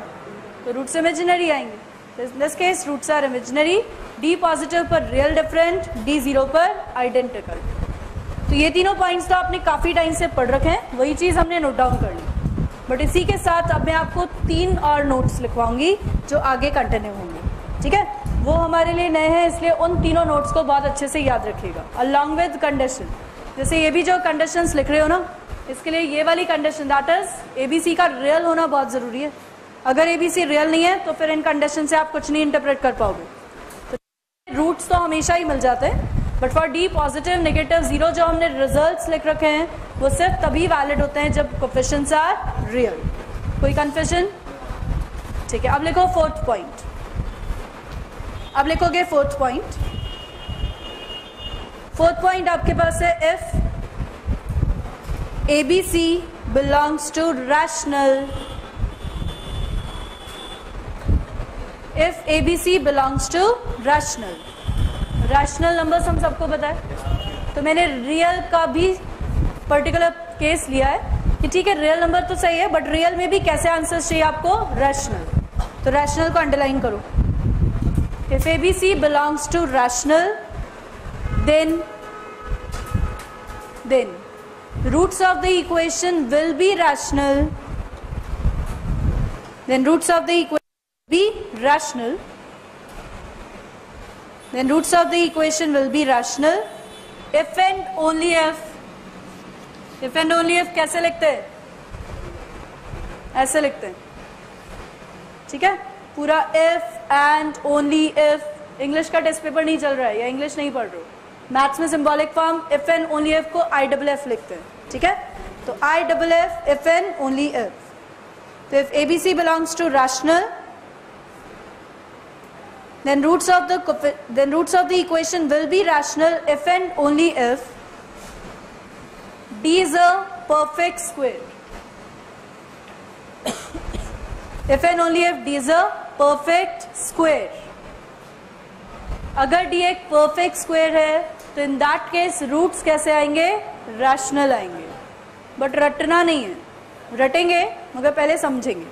तो रूट्स इमेजिनरी आएंगे, in this case roots are imaginary. D positive पर रियल डिफरेंट, डी जीरो पर आइडेंटिकल। तो ये तीनों पॉइंट्स तो आपने काफ़ी टाइम से पढ़ रखे हैं, वही चीज़ हमने नोट डाउन कर ली। बट इसी के साथ अब मैं आपको 3 और नोट्स लिखवाऊंगी जो आगे कंटिन्यू होंगे, ठीक है। वो हमारे लिए नए हैं, इसलिए उन तीनों नोट्स को बहुत अच्छे से याद रखिएगा, अलॉन्ग विद कंडीशन। जैसे ये भी जो कंडीशंस लिख रहे हो ना, इसके लिए ये वाली कंडीशन दैट इज एबीसी का रियल होना बहुत ज़रूरी है। अगर एबीसी रियल नहीं है तो फिर इन कंडीशन से आप कुछ नहीं इंटरप्रेट कर पाओगे। तो रूट्स तो हमेशा ही मिल जाते हैं, but for D positive, negative, zero जो हमने रिजल्ट्स लिख रखे हैं वो सिर्फ तभी वैलिड होते हैं जब कोफिशिएंट्स आर रियल। कोई कन्फ्यूजन? ठीक है, अब लिखो फोर्थ पॉइंट। अब लिखोगे फोर्थ पॉइंट। फोर्थ पॉइंट आपके पास है, if ABC belongs to rational, if ABC belongs to rational, rational numbers हम सबको पता है, तो मैंने real का भी particular case लिया है कि ठीक है real number तो सही है, बट real में भी कैसे answers चाहिए आपको? rational। तो rational को underline करो, if ABC belongs to rational then roots of the equation will be rational, then roots of the equation be rational, then roots of the equation will be rational if and only if। if and only if कैसे लिखते हैं? ऐसे लिखते हैं, ठीक है। पूरा if and only if। English का टेस्ट पेपर नहीं चल रहा है या इंग्लिश नहीं पढ़ रहे हो, मैथ्स में symbolic form if and only if को IFF लिखते हैं, ठीक है। तो IFF if and only if. तो if ABC belongs to rational then roots of the equation will be rational if and only if D is a perfect square if and only if D is a perfect square। अगर D एक perfect square है तो इन दैट केस रूट्स कैसे आएंगे? रैशनल आएंगे, बट रटना नहीं है, रटेंगे मगर पहले समझेंगे,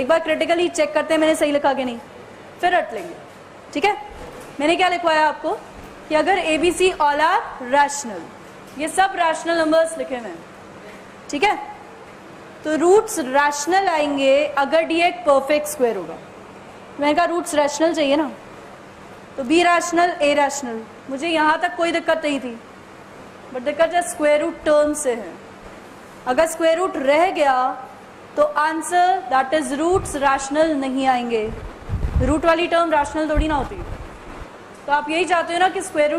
एक बार क्रिटिकली चेक करते हैं मैंने सही लिखा कि नहीं, फिर रट लेंगे। ठीक है, मैंने क्या लिखवाया आपको कि अगर A B C all are rational, ये सब रैशनल नंबर्स लिखे हुए हैं। ठीक है, तो रूट्स रैशनल आएंगे अगर डी एक परफेक्ट स्क्वायर होगा। मैंने कहा रूट्स रैशनल चाहिए ना, तो बी रैशनल ए रैशनल, मुझे यहाँ तक कोई दिक्कत नहीं थी, बट दिक्कत स्क्वायर रूट टर्म से है। अगर स्क्वायर रूट रह गया तो answer that is roots rational नहीं आएंगे, रूट वाली टर्म रैशनल थोड़ी ना होती। तो आप यही चाहते हो ना कि स्क्वायर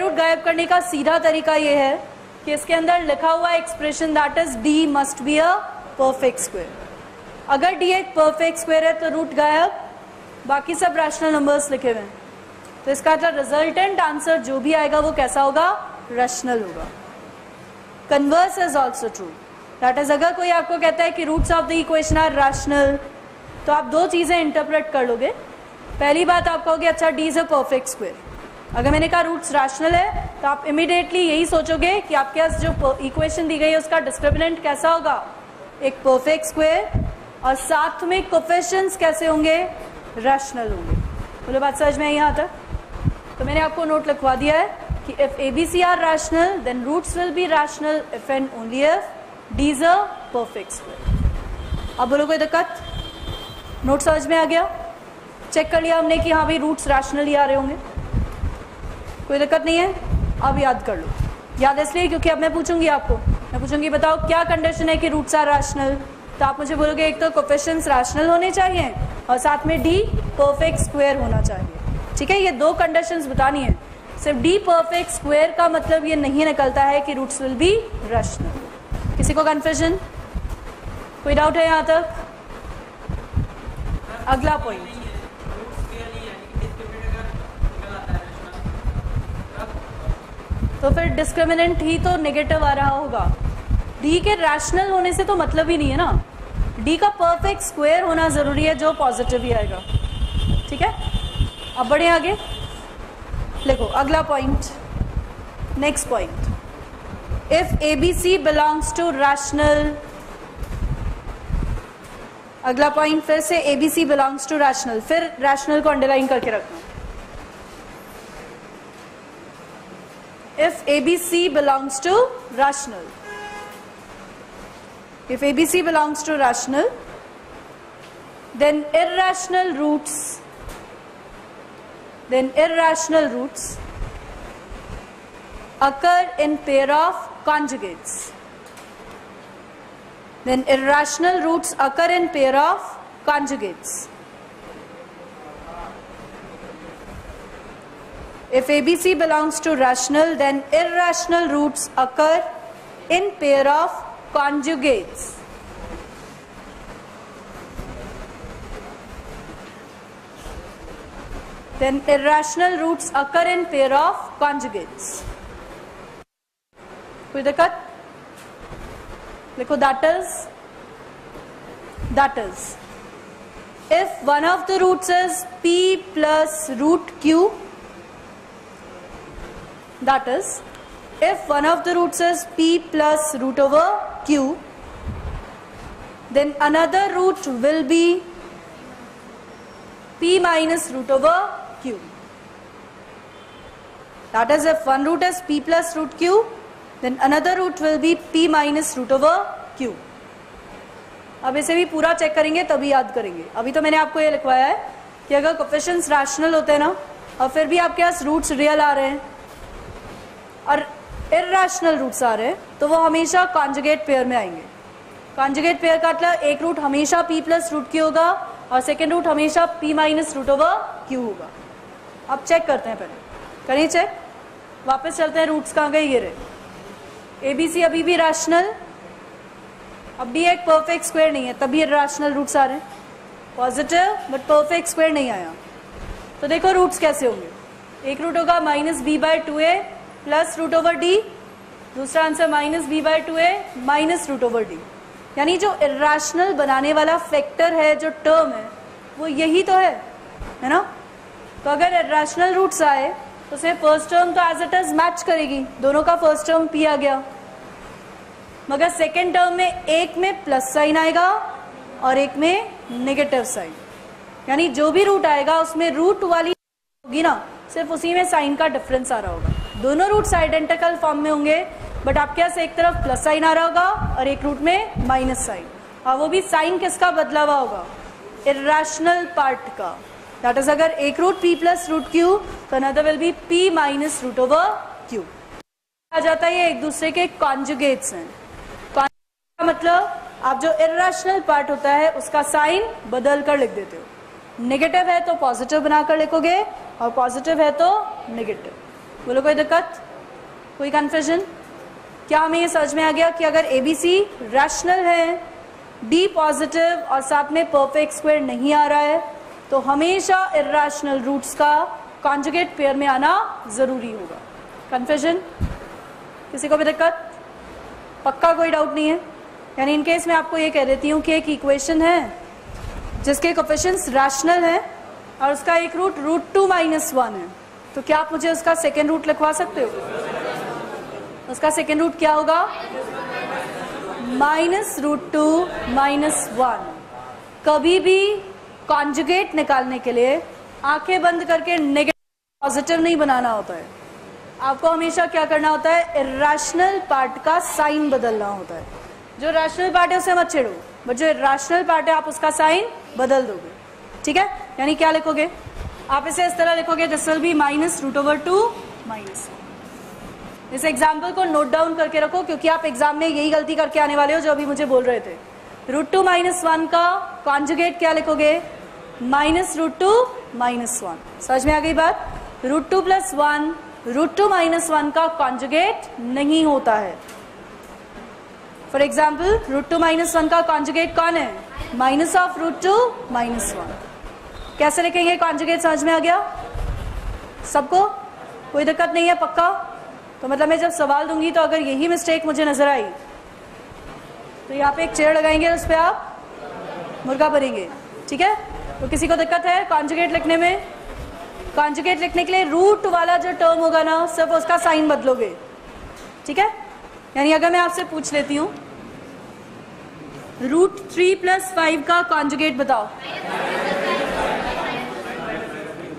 रूट गायब करने का सीधा तरीका ये है कि इसके अंदर लिखा हुआ expression that is D must be a perfect square. अगर डी एक परफेक्ट स्क्वायर है तो रूट गायब, बाकी सब रैशनल नंबर्स लिखे हुए हैं। तो इसका रिजल्टेंट आंसर जो भी आएगा वो कैसा होगा, रैशनल होगा। Converse is also true, that is अगर कोई आपको कहता है कि roots of the equation are rational, तो आप दो चीजें इंटरप्रेट कर लोगे। पहली बात आप कहोगे अच्छा D is a perfect square, अगर मैंने कहा रूट्स रैशनल है तो आप इमीडिएटली यही सोचोगे कि आपके पास जो इक्वेशन दी गई है उसका डिस्क्रिमिनेंट कैसा होगा, एक परफेक्ट स्क्वायर, और साथ में कोफिशिएंट्स कैसे होंगे, रैशनल होंगे। बोलो बात समझ में आई यहाँ तक? तो मैंने आपको नोट लिखवा दिया है कि if A B C are rational then roots will be rational if and only if D is a perfect square. अब बोलो कोई दिक्कत? नोट समझ में आ गया? चेक कर लिया हमने कि हाँ भाई रूट्स रैशनल ही आ रहे होंगे, कोई दिक्कत नहीं है। अब याद कर लो, याद इसलिए क्योंकि अब मैं पूछूंगी आपको, मैं पूछूंगी बताओ क्या कंडीशन है कि रूट्स आर रैशनल, तो आप मुझे बोलोगे एक तो कोफिशिएंट्स रैशनल होने चाहिए और साथ में डी परफेक्ट स्क्वायर होना चाहिए। ठीक है, ये दो कंडीशंस बतानी है। सिर्फ डी परफेक्ट स्क्वायर का मतलब ये नहीं निकलता है कि रूट्स विल बी रैशनल। किसी को कन्फ्यूजन, कोई डाउट है यहाँ तक? अगला पॉइंट, तो फिर डिस्क्रिमिनेंट ही तो नेगेटिव आ रहा होगा। डी के रैशनल होने से तो मतलब ही नहीं है ना, डी का परफेक्ट स्क्वायर होना जरूरी है जो पॉजिटिव ही आएगा। ठीक है, अब बढ़े आगे। देखो अगला point, next point, if A B C belongs to rational, अगला पॉइंट फिर से A B C belongs to rational, फिर रैशनल को अंडरलाइन करके रखना। If A B C belongs to rational, if A B C belongs to rational then irrational roots occur in pair of conjugates. Then irrational roots occur in pair of conjugates. If ABC belongs to rational, then irrational roots occur in pair of conjugates. Then irrational roots occur in pair of conjugates. कोई दिक्कत? देखो that is if one of the roots is p plus root q, that is if one of the roots is p plus root over q, then another root will be p minus root over q. That is if one root is p plus root q, then another root will be p minus root over q. अब इसे भी पूरा चेक करेंगे तभी याद करेंगे। अभी तो मैंने आपको ये लिखवाया है कि अगर कोफिशिएंट्स रैशनल होते हैं ना और फिर भी आपके पास रूट्स रियल आ रहे हैं और इरैशनल रूट्स आ रहे हैं तो वो हमेशा कॉन्जुगेट पेयर में आएंगे। कॉन्जुगेट पेयर का मतलब एक रूट हमेशा p प्लस रूट q होगा और सेकेंड रूट हमेशा p minus root over q होगा। अब चेक करते हैं, पहले करें चेक, वापस चलते हैं, रूट्स कहाँ गए? ये रहे। ए बी सी अभी भी रैशनल, अब डी एक परफेक्ट स्क्वायर नहीं है तभी इरैशनल रूट्स आ रहे हैं, पॉजिटिव बट परफेक्ट स्क्वायर नहीं आया। तो देखो रूट्स कैसे होंगे, एक रूट होगा minus B by two A plus root over D, दूसरा answer minus B by two A minus root over D. यानी जो इरैशनल बनाने वाला फैक्टर है, जो टर्म है, वो यही तो है ना। तो अगर इरैशनल रूट्स आए तो उसमें फर्स्ट टर्म तो एज इट इज मैच करेगी, दोनों का फर्स्ट टर्म p आ गया, मगर सेकेंड टर्म में एक में प्लस साइन आएगा और एक में नेगेटिव साइन, यानी जो भी रूट आएगा उसमें रूट वाली होगी ना, सिर्फ उसी में साइन का डिफरेंस आ रहा होगा। दोनों रूट्स आइडेंटिकल फॉर्म में होंगे बट आपके पास एक तरफ प्लस साइन आ रहा होगा और एक रूट में माइनस साइन, और वो भी साइन किसका बदला हुआ होगा, इर्रेशनल पार्ट का। दैट इज अगर एक root p plus root Q तो another will be p minus root over Q. आ जाता है ये एक दूसरे के कॉन्जुगेट्स हैं। कॉन्जुगेट का मतलब आप जो इर्रेशनल पार्ट होता है उसका साइन बदल कर लिख देते हो, नेगेटिव है तो पॉजिटिव बनाकर लिखोगे और पॉजिटिव है तो नेगेटिव। बोलो कोई दिक्कत, कोई कन्फ्यूजन? क्या हमें ये समझ में आ गया कि अगर ABC रैशनल है, D पॉजिटिव और साथ में परफेक्ट स्क्वायर नहीं आ रहा है तो हमेशा इर्रेशनल रूट्स का कॉन्जुगेट पेयर में आना जरूरी होगा। कन्फ्यूजन? किसी को भी दिक्कत? पक्का कोई डाउट नहीं है? यानी इन केस मैं आपको ये कह देती हूँ कि एक इक्वेशन है जिसके कोफिशिएंट्स रैशनल हैं और उसका एक रूट रूट 2 माइनस 1 है, तो क्या आप मुझे उसका सेकेंड रूट लिखवा सकते हो? उसका सेकेंड रूट क्या होगा? Minus root 2 minus 1। कभी भी कॉन्जुगेट निकालने के लिए आंखें बंद करके नेगेटिव पॉजिटिव नहीं बनाना होता है, आपको हमेशा क्या करना होता है, इर्रेशनल पार्ट का साइन बदलना होता है। जो रैशनल पार्ट है उसे मत छेड़ो बट जो इर्रेशनल पार्ट है आप उसका साइन बदल दोगे, ठीक है? यानी क्या लिखोगे आप? इसे इस तरह लिखोगे, this will be minus root over 2 minus 1। इस एग्जाम्पल को नोट डाउन करके रखो क्योंकि आप एग्जाम में यही गलती करके आने वाले हो जो अभी मुझे बोल रहे थे। रूट 2 माइनस 1 का कॉन्जुगेट क्या लिखोगे? Minus root 2 minus 1। समझ में आ गई बात? रूट 2 प्लस 1 रूट 2 माइनस 1 का कॉन्जुगेट नहीं होता है। फॉर एग्जाम्पल रूट 2 माइनस 1 का कॉन्जुगेट कौन है? Minus of root 2 minus 1। कैसे लिखेंगे कॉन्जुगेट? समझ में आ गया सबको? कोई दिक्कत नहीं है? पक्का? तो मतलब मैं जब सवाल दूंगी तो अगर यही मिस्टेक मुझे नजर आई तो यहाँ पे एक चेयर लगाएंगे और उस पर आप मुर्गा भरेंगे, ठीक है? तो किसी को दिक्कत है कॉन्जुगेट लिखने में? कॉन्जुगेट लिखने के लिए रूट वाला जो टर्म होगा ना सिर्फ उसका साइन बदलोगे, ठीक है? यानी अगर मैं आपसे पूछ लेती हूँ रूट 3 प्लस 5 का कॉन्जुगेट बताओ।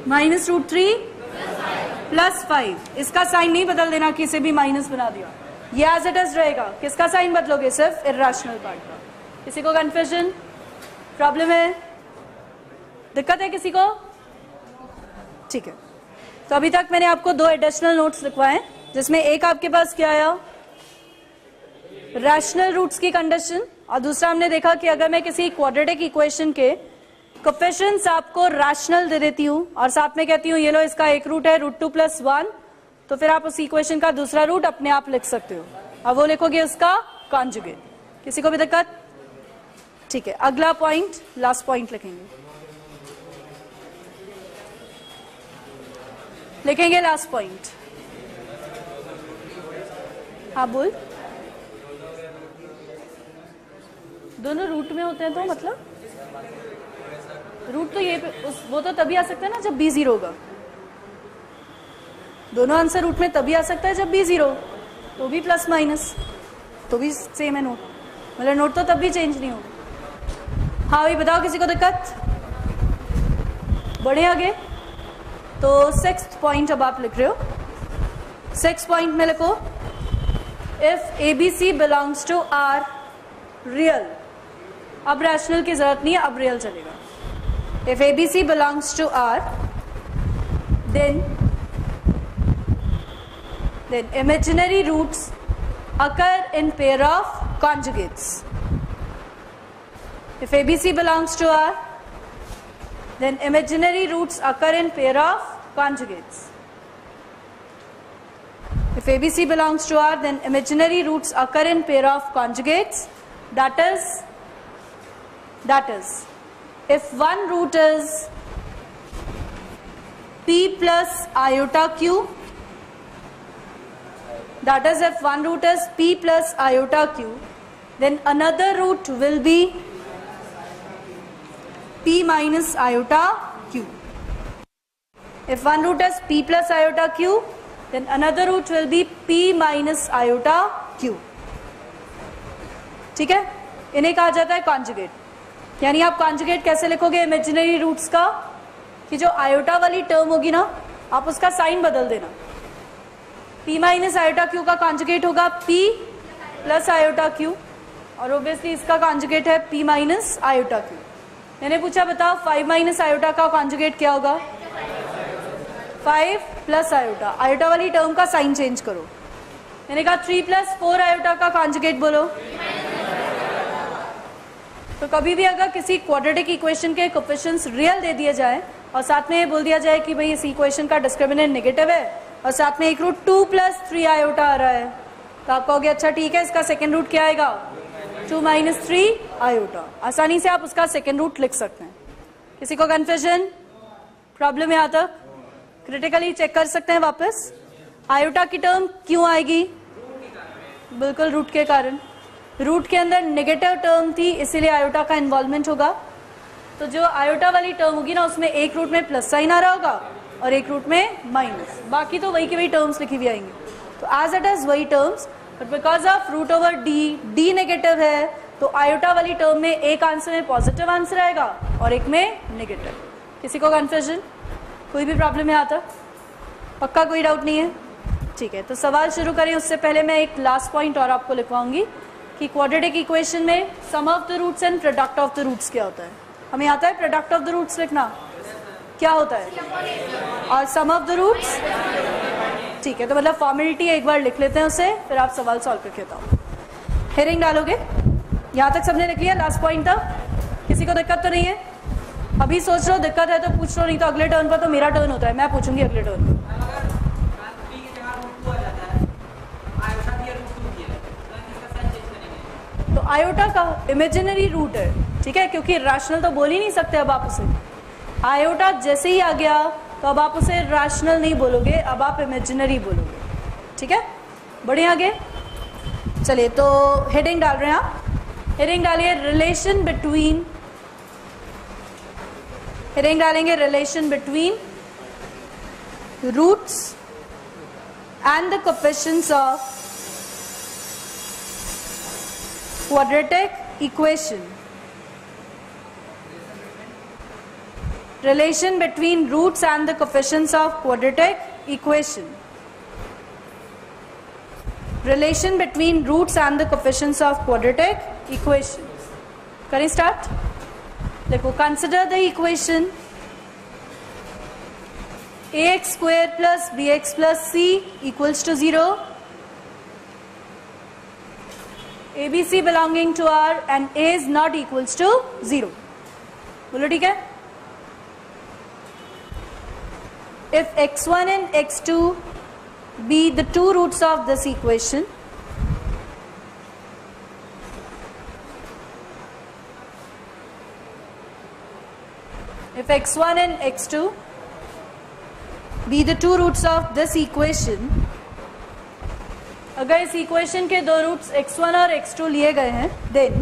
माइनस रूट 3 प्लस 5, इसका साइन नहीं बदल देना कि इसे भी माइनस बना दिया, ये एज इट इज रहेगा। किसका साइन बदलोगे? सिर्फ इर्रेशनल पार्ट का। किसी को कन्फ्यूजन प्रॉब्लम है? दिक्कत है किसी को? ठीक है, तो अभी तक मैंने आपको 2 एडिशनल नोट्स लिखवाए जिसमें एक आपके पास क्या आया, रैशनल रूट्स की कंडीशन, और दूसरा हमने देखा कि अगर मैं किसी क्वाड्रेटिक इक्वेशन के कोफिशिएंट्स आपको रैशनल दे देती हूँ और साथ में कहती हूँ ये लो इसका एक रूट है रूट 2 प्लस 1, तो फिर आप उस इक्वेशन का दूसरा रूट अपने आप लिख सकते हो और वो लिखोगे उसका कॉन्जुगेट। किसी को भी दिक्कत? ठीक है, अगला पॉइंट लास्ट पॉइंट लिखेंगे लास्ट पॉइंट। हाँ बोल, दोनों रूट में होते हैं तो मतलब रूट तो ये वो तो तभी आ सकता है ना जब b 0 होगा। दोनों आंसर रूट में तभी आ सकता है जब b 0, तो भी प्लस माइनस, तो भी सेम है नोट, मतलब नोट तो तब भी चेंज नहीं होगा। हाँ भाई बताओ, किसी को दिक्कत? बढ़े आगे तो 6th पॉइंट अब आप लिख रहे हो। 6th पॉइंट में लिखो, if ABC belongs to R real. अब रैशनल की जरूरत नहीं है, अब रियल चलेगा। If ABC belongs to R then imaginary roots occur in pair of conjugates. If ABC belongs to R then imaginary roots occur in pair of conjugates. If ABC belongs to R, then imaginary roots occur in pair of conjugates. That is, if one root is P plus iota Q, that is, if one root is P plus iota Q, then another root will be P minus iota Q. If one root is P plus iota Q, then another root will be P minus iota Q. ठीक है, इन्हें कहा जाता है कॉन्जुगेट। यानी आप कॉन्जुगेट कैसे लिखोगे, इमेजिनरी रूट्स का कि जो आयोटा वाली टर्म होगी ना, आप उसका साइन बदल देना। पी माइनस आयोटा क्यू का कॉन्जुगेट होगा पी प्लस आयोटा क्यू, और ऑब्वियसली इसका कॉन्जुगेट है पी माइनस आयोटा क्यू। मैंने पूछा बताओ 5 माइनस आयोटा का कॉन्जुगेट क्या होगा, 5 प्लस आयोटा। आयोटा वाली टर्म का साइन चेंज करो। मैंने कहा 3 प्लस 4 आयोटा का कॉन्जुगेट बोलो। तो कभी भी अगर किसी क्वाड्रेटिक इक्वेशन के कोफिशिएंट्स रियल दे दिए जाए और साथ में ये बोल दिया जाए कि भाई इस इक्वेशन का डिस्क्रिमिनेंट नेगेटिव है और साथ में एक रूट 2 प्लस 3 आयोटा आ रहा है, तो आप कहोगे अच्छा ठीक है, इसका सेकेंड रूट क्या आएगा, 2 माइनस 3 आयोटा। आसानी से आप उसका सेकेंड रूट लिख सकते हैं। किसी को कन्फ्यूजन प्रॉब्लम यहाँ तक क्रिटिकली चेक कर सकते हैं वापस। आयोटा की टर्म क्यों आएगी, बिल्कुल रूट के कारण। रूट के अंदर नेगेटिव टर्म थी इसीलिए आयोटा का इन्वॉल्वमेंट होगा। तो जो आयोटा वाली टर्म होगी ना उसमें एक रूट में प्लस साइन आ रहा होगा और एक रूट में माइनस, बाकी तो वही की वही टर्म्स लिखी हुई आएंगी। तो एज इट इज वही terms, but because of root over D, D negative है, तो आयोटा वाली टर्म में एक आंसर में पॉजिटिव आंसर आएगा और एक में नेगेटिव। किसी को कन्फ्यूजन, कोई भी प्रॉब्लम है आता, पक्का कोई डाउट नहीं है, ठीक है। तो सवाल शुरू करें उससे पहले मैं एक लास्ट पॉइंट और आपको लिखवाऊंगी कि क्वाड्रेटिक इक्वेशन में sum of the roots and product of the roots क्या होता है। हमें आता है प्रोडक्ट ऑफ द रूट्स लिखना, क्या होता है, और सम ऑफ द रूट्स, ठीक है। तो मतलब फॉर्मेलिटी एक बार लिख लेते हैं उसे, फिर आप सवाल सॉल्व करके बताओ। हेरिंग डालोगे, यहाँ तक सबने लिख लिया लास्ट पॉइंट तक, किसी को दिक्कत तो नहीं है? अभी सोच लो, दिक्कत है तो पूछ लो, नहीं तो अगले टर्न पर तो मेरा टर्न होता है, मैं पूछूंगी अगले टर्न पर। तो आयोटा का इमेजिनरी रूट है, ठीक है, क्योंकि रैशनल तो बोल ही नहीं सकते अब आप उसे। आयोटा जैसे ही आ गया तो अब आप उसे रैशनल नहीं बोलोगे, अब आप इमेजिनरी बोलोगे, ठीक है। बढ़े आगे चलिए, तो हेडिंग डाल रहे हैं आप, हेडिंग डालिए रिलेशन बिटवीन, हेडिंग डालेंगे relation between roots and the coefficients of quadratic equation. relation between roots and the coefficients of quadratic equation, relation between roots and the coefficients of quadratic equation. Can I start? देखो, consider the equation ax square plus bx plus c equals to 0, abc belonging to r and a is not equals to 0. बोलो ठीक है। If x1 and x2 be the two roots of this equation, if x1 and x2 be the two roots of this equation, अगर इस equation के दो roots x1 और x2 लिए गए हैं, then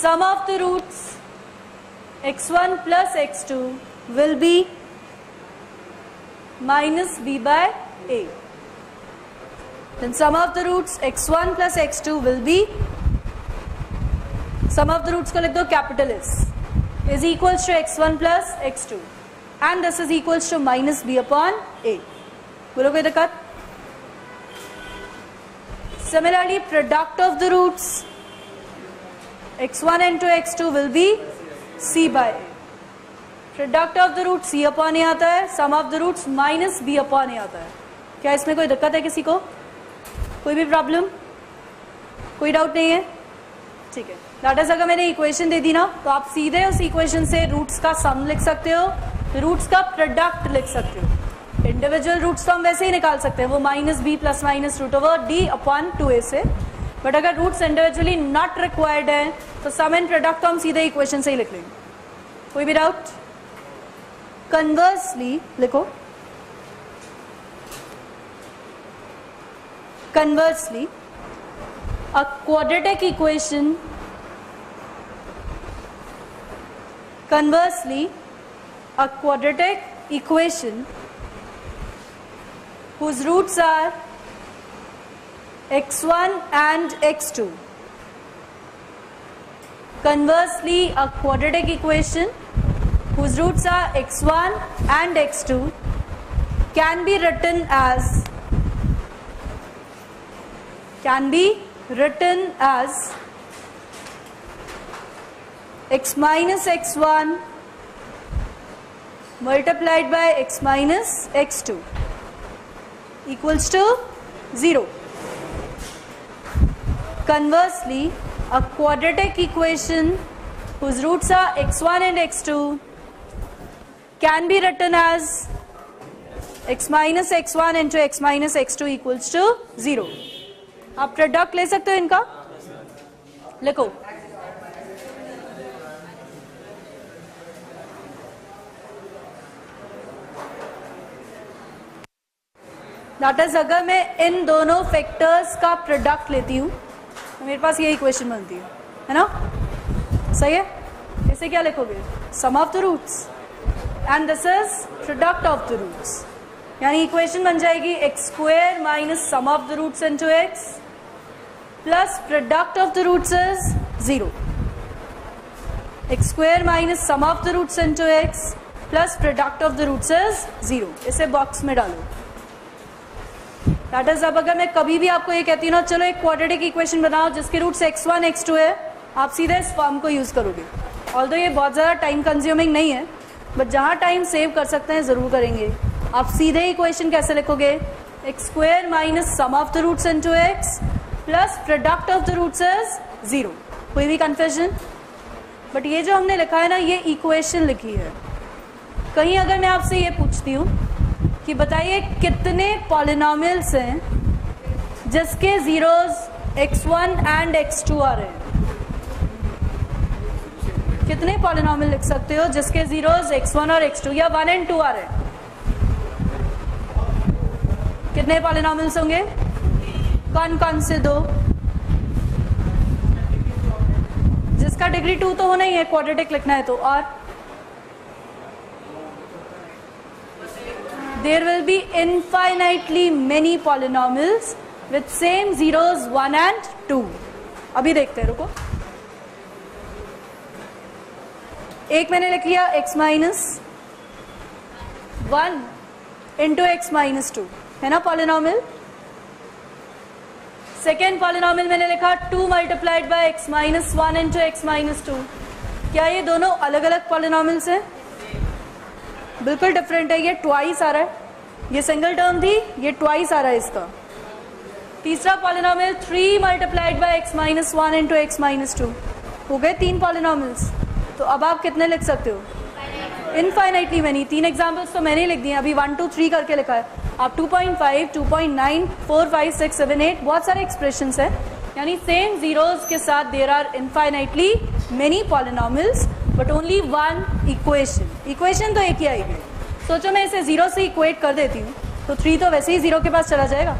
sum of the roots x1 plus x2 will be minus b by a. Then sum of the roots x1 plus x2 will be, sum of the roots को लिख दो capital S, is equals to x1 plus x2 and this is equals to minus b upon a. बोलो कोई दिक्कत? Similarly, product of the roots x1 and to x2 will be c by a. Product of the root C upon A आता है, sum of the roots minus B upon A आता है। क्या इसमें कोई दिक्कत है किसी को, कोई भी प्रॉब्लम, कोई डाउट नहीं है, ठीक है। दैट इज, अगर मैंने इक्वेशन दे दी ना तो आप सीधे उस इक्वेशन से रूट्स का सम लिख सकते हो, रूट्स का प्रोडक्ट लिख सकते हो। इंडिविजुअल रूट्स तो हम वैसे ही निकाल सकते हैं, वो minus B plus minus root over D upon 2a से, बट अगर रूट्स इंडिविजुअली नॉट रिक्वायर्ड है तो सम एंड प्रोडक्ट तो हम सीधे इक्वेशन से ही लिख लेंगे। कोई भी डाउट? Conversely लिखो, conversely a quadratic equation, conversely a quadratic equation whose roots are x1 and x2 Conversely, a quadratic equation whose roots are x1 and x2 can be written as x minus x1 multiplied by x minus x2 equals to 0. Conversely, a quadratic equation whose roots are x1 and x2 can be written as x minus x1 into x minus x2 equals to 0. आप प्रोडक्ट ले सकते हो इनका, लिखो दैट इज, अगर मैं इन दोनों फैक्टर्स का प्रोडक्ट लेती हूँ तो मेरे पास ये इक्वेशन बनती है ना, सही है. इसे क्या लिखोगे, sum of the roots and this is product of the roots, यानी इक्वेशन बन जाएगी X square minus sum of the roots into X plus product of the roots is 0. X square minus sum of the roots into X plus product of the roots is 0. इसे बॉक्स में डालो. दैट इज, अब अगर मैं कभी भी आपको ये कहती हूँ ना, चलो एक क्वाड्रेटिक इक्वेशन बनाओ जिसके रूट्स x1 x2 है, आप सीधे इस फॉर्म को यूज करोगे. ऑल्दो ये बहुत ज़्यादा टाइम कंज्यूमिंग नहीं है, बट जहाँ टाइम सेव कर सकते हैं ज़रूर करेंगे. आप सीधे इक्वेशन कैसे लिखोगे, X square minus sum of the roots into X plus product of the roots is 0. कोई भी कन्फ्यूजन? बट ये जो हमने लिखा है ना, ये इक्वेशन लिखी है. कहीं अगर मैं आपसे ये पूछती हूँ कि बताइए कितने पॉलिनोमियल्स हैं जिसके जीरोज x1 एंड x2 आ रहे हैं, कितने पॉलिनोमियल लिख सकते हो जिसके जीरोज x1 और x2 या 1 एंड 2 आ रहे हैं? कितने पॉलिनोमियल्स होंगे, कौन कौन से दो? जिसका डिग्री 2 तो होना ही है, क्वाड्रेटिक लिखना है तो. और there will be infinitely many polynomials with same zeros 1 and 2. अभी देखते हैं, रुको. एक मैंने लिख लिया x minus 1 into x minus 2, है ना पॉलिनोमियल. सेकेंड पॉलिनोमियल मैंने लिखा 2 multiplied by X minus 1 into x minus 2. क्या ये दोनों अलग अलग पॉलिनोमियल्स हैं? बिल्कुल डिफरेंट है. ये ट्वाइस आ रहा है, ये सिंगल टर्म थी, ये ट्वाइस आ रहा है इसका. तीसरा polynomial 3 multiplied by X minus 1 into x minus 2. हो गए 3 पॉलिनोमियल्स. तो अब आप कितने लिख सकते हो, इनफाइनाइटली मैनी. 3 एग्जाम्पल्स तो मैंने लिख दिए, अभी 1 2 3 करके लिखा है. आप 2.5, 2.9, 4, 5, 6, 7, 8 बहुत सारे एक्सप्रेशंस हैं, यानी सेम जीरोज के साथ there are infinitely many polynomials but only one equation. Equation तो एक ही आएगी. सोचो मैं इसे जीरो से इक्वेट कर देती हूँ तो 3 तो वैसे ही जीरो के पास चला जाएगा.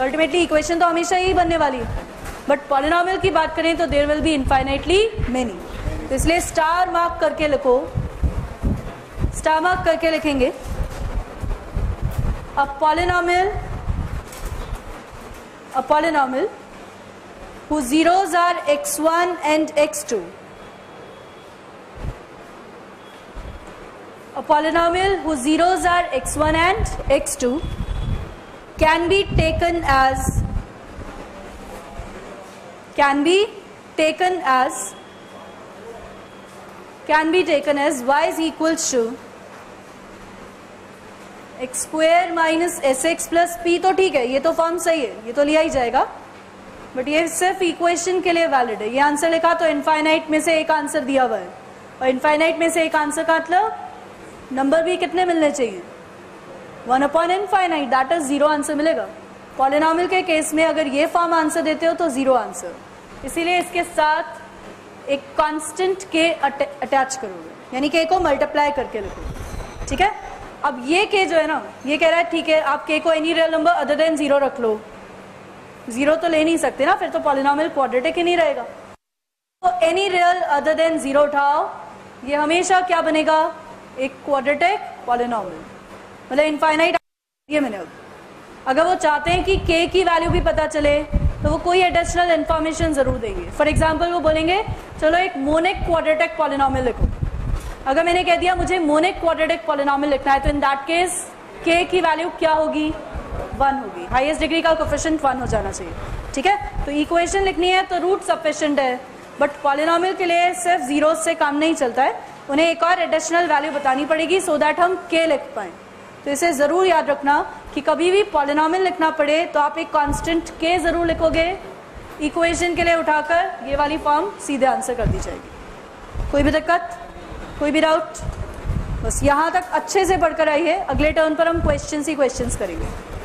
अल्टीमेटली इक्वेशन तो हमेशा ही बनने वाली है, बट पॉलिनोमियल की बात करें तो there will be infinitely many. तो इसलिए स्टार मार्क करके लिखो. स्टार मार्क करके लिखेंगे a polynomial whose zeros are x1 and x2, a polynomial whose zeros are x1 and x2 can be taken as y is equals to X square minus S X plus P. तो ठीक है, ये तो फॉर्म सही है, ये तो लिया ही जाएगा, बट ये सिर्फ इक्वेशन के लिए वैलिड है. ये आंसर लिखा तो इनफाइनाइट में से एक आंसर दिया हुआ है, और इनफाइनाइट में से एक आंसर का मतलब नंबर भी कितने मिलने चाहिए, 1/इनफाइनाइट, दैट इज 0 आंसर मिलेगा. पॉलिनोमियल के केस में अगर ये फॉर्म आंसर देते हो तो 0 आंसर. इसीलिए इसके साथ एक कॉन्स्टेंट के अटैच करोगे, यानी के को मल्टीप्लाई करके लिखोगे. ठीक है. अब ये के जो है ना, ये कह रहा है ठीक है आप के को any real number other than 0 रख लो. 0 तो ले नहीं सकते ना, फिर तो पॉलिनोमियल क्वाड्रेटिक ही नहीं रहेगा. तो एनी रियल अदर देन 0 उठाओ, ये हमेशा क्या बनेगा, एक क्वाड्रेटिक पॉलिनोमियल, मतलब इनफाइनाइट. ये मैंने अगर वो चाहते हैं कि के की वैल्यू भी पता चले तो वो कोई एडिशनल इन्फॉर्मेशन ज़रूर देंगे। फॉर एग्जाम्पल वो बोलेंगे चलो एक मोनिक क्वाड्रेटिक पॉलिनॉमियल लिखो। अगर मैंने कह दिया मुझे मोनिक क्वाड्रेटिक पॉलिनॉमियल लिखना है तो इन दैट केस k की वैल्यू क्या होगी, 1 होगी। हाईएस्ट डिग्री का कोफिशिएंट 1 हो जाना चाहिए, ठीक है। तो इक्वेशन लिखनी है तो रूट सफिशिएंट है, बट पॉलिनॉमियल के लिए सिर्फ जीरो से काम नहीं चलता है, उन्हें एक और एडिशनल वैल्यू बतानी पड़ेगी सो दैट हम k लिख पाएँ। तो इसे ज़रूर याद रखना कि कभी भी पॉलिनॉमियल लिखना पड़े तो आप एक कॉन्स्टेंट k ज़रूर लिखोगे। इक्वेशन के लिए उठाकर ये वाली फॉर्म सीधे आंसर कर दी जाएगी। कोई भी दिक्कत, कोई भी डाउट? बस यहाँ तक अच्छे से पढ़कर आइए, अगले टर्न पर हम क्वेश्चंस ही क्वेश्चंस करेंगे।